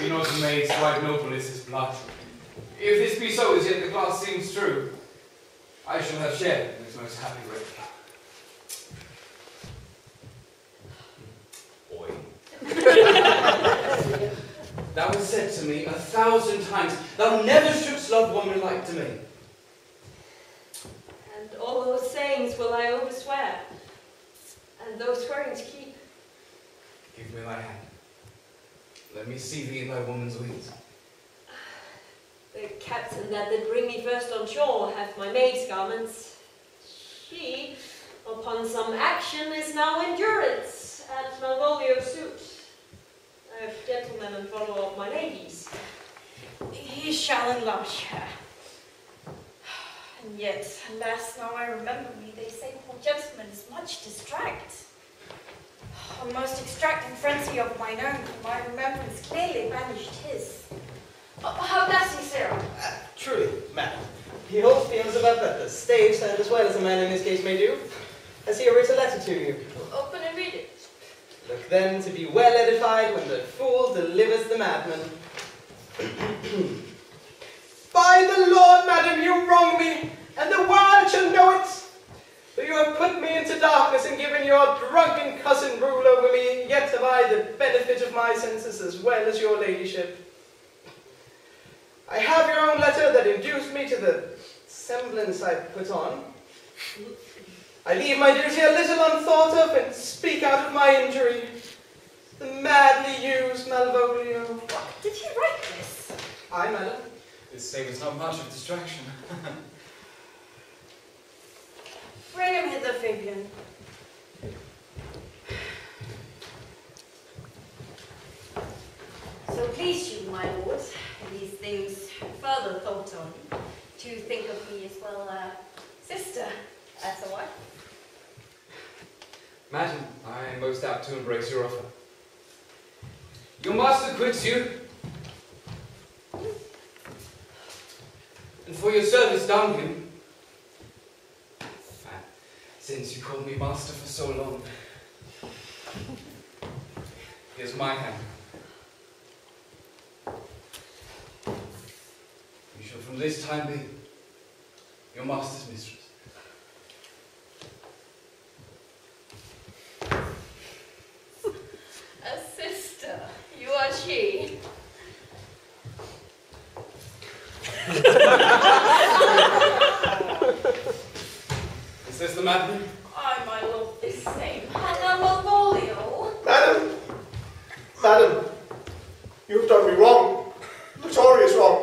He knows the maid's quite noble is his blood. If this be so as yet the glass seems true, I shall have shared in this most happy way. Boy. Thou hast said to me a thousand times, thou never shouldst love woman like to me. And all those sayings will I overswear, and those swearings keep. Give me thy hand. Let me see thee in thy woman's weeds. The captain that did bring me first on shore hath my maid's garments. She, upon some action, is now in durance at Malvolio's suit. I have gentlemen and follower of my ladies. He shall enlarge her. And yet, alas, now I remember me, they say poor gentleman is much distract. A most extracting frenzy of mine own, my remembrance clearly banished his. Oh, how does he, sir? Uh, truly, madam, he holds feelings about that the stage stand as well as a man in his case may do. Has he written a letter to you? Open and read it. Look then to be well edified when the fool delivers the madman. By the Lord, madam, you wrong me, and the world shall know it. For you have put me into darkness and given your drunken cousin rule over me, yet have I the benefit of my senses as well as your ladyship. I have your own letter that induced me to the semblance I put on. I leave my duty a little unthought of and speak out of my injury. The madly used Malvolio. What? Did he write this? Aye, madam. This savours not much of distraction. Bring him hither, Fabian. So please you, my lord, these things further thought on, to think of me as well a uh, sister as a wife. Madam, I am most apt to embrace your offer. Your master quits you, and for your service done him, since you called me master for so long, here's my hand. You shall from this time be your master's mistress. A sister, you are she. Is this the madman? I, my lord, this same. Madam Malvolio. Madam, madam, you have done me wrong, notorious wrong.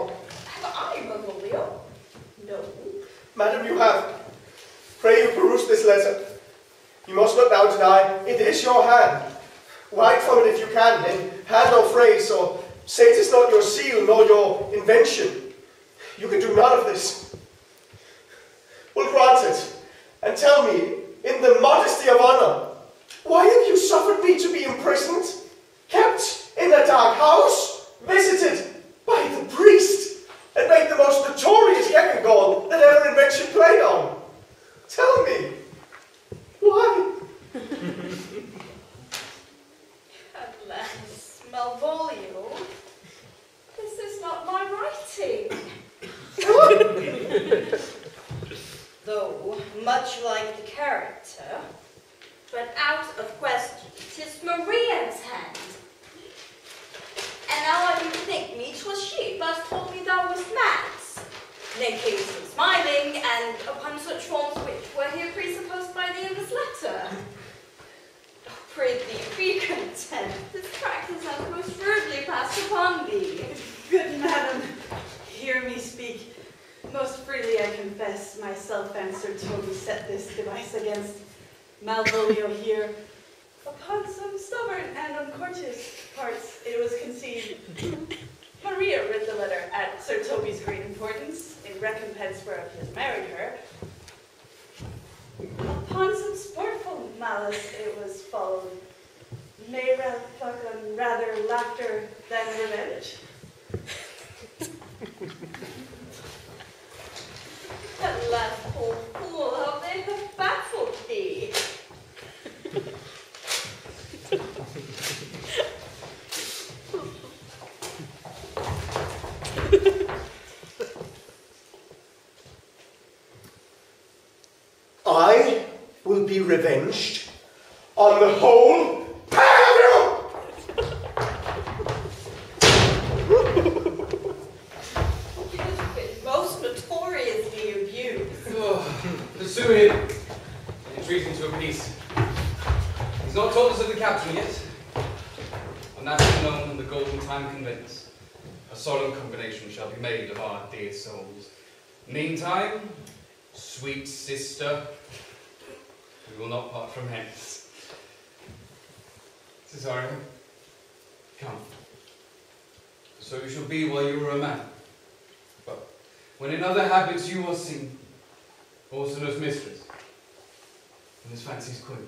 No. Madam, you have. Pray you peruse this letter. You must not now deny it is your hand. Write from it if you can, in hand or phrase, or say it is not your seal nor your invention. You can do none of this. Well, grant it, and tell me, in the modesty of honour, why have you suffered me to be imprisoned, kept in a dark house, visited by the priest? And made the most notorious gekengorn that ever invention played on. Tell me, why? Alas, Malvolio, this is not my writing. Though much like the character, but out of question, 'tis Maria's hand. And now I do think me, 'twas she first told me thou wast mad. Nay, came some smiling, and upon such forms which were here presupposed by thee in this letter. Oh, pray thee, be content. This practice hath most rudely passed upon thee. Good madam, hear me speak. Most freely I confess, myself and Sir Toby set this device against Malvolio here. Upon some stubborn and uncourteous parts, it was conceived. Maria read the letter at Sir Toby's great importance, in recompense whereof he had married her. Upon some sportful malice, it was followed. May rather pluck on rather laughter than revenge. At last, poor fool, how they have baffled thee. I will be revenged on the whole Pavio! He has been most notoriously abused. Oh, pursue him and treat him to a peace. He's not told us of the captain yet. And that is known when the golden time convents. A solemn combination shall be made of our dear souls. Meantime, sweet sister, we will not part from hence. Cesario, come. So you shall be while you are a man. But when in other habits you are seen, Orsino's mistress, and his fancy's queen.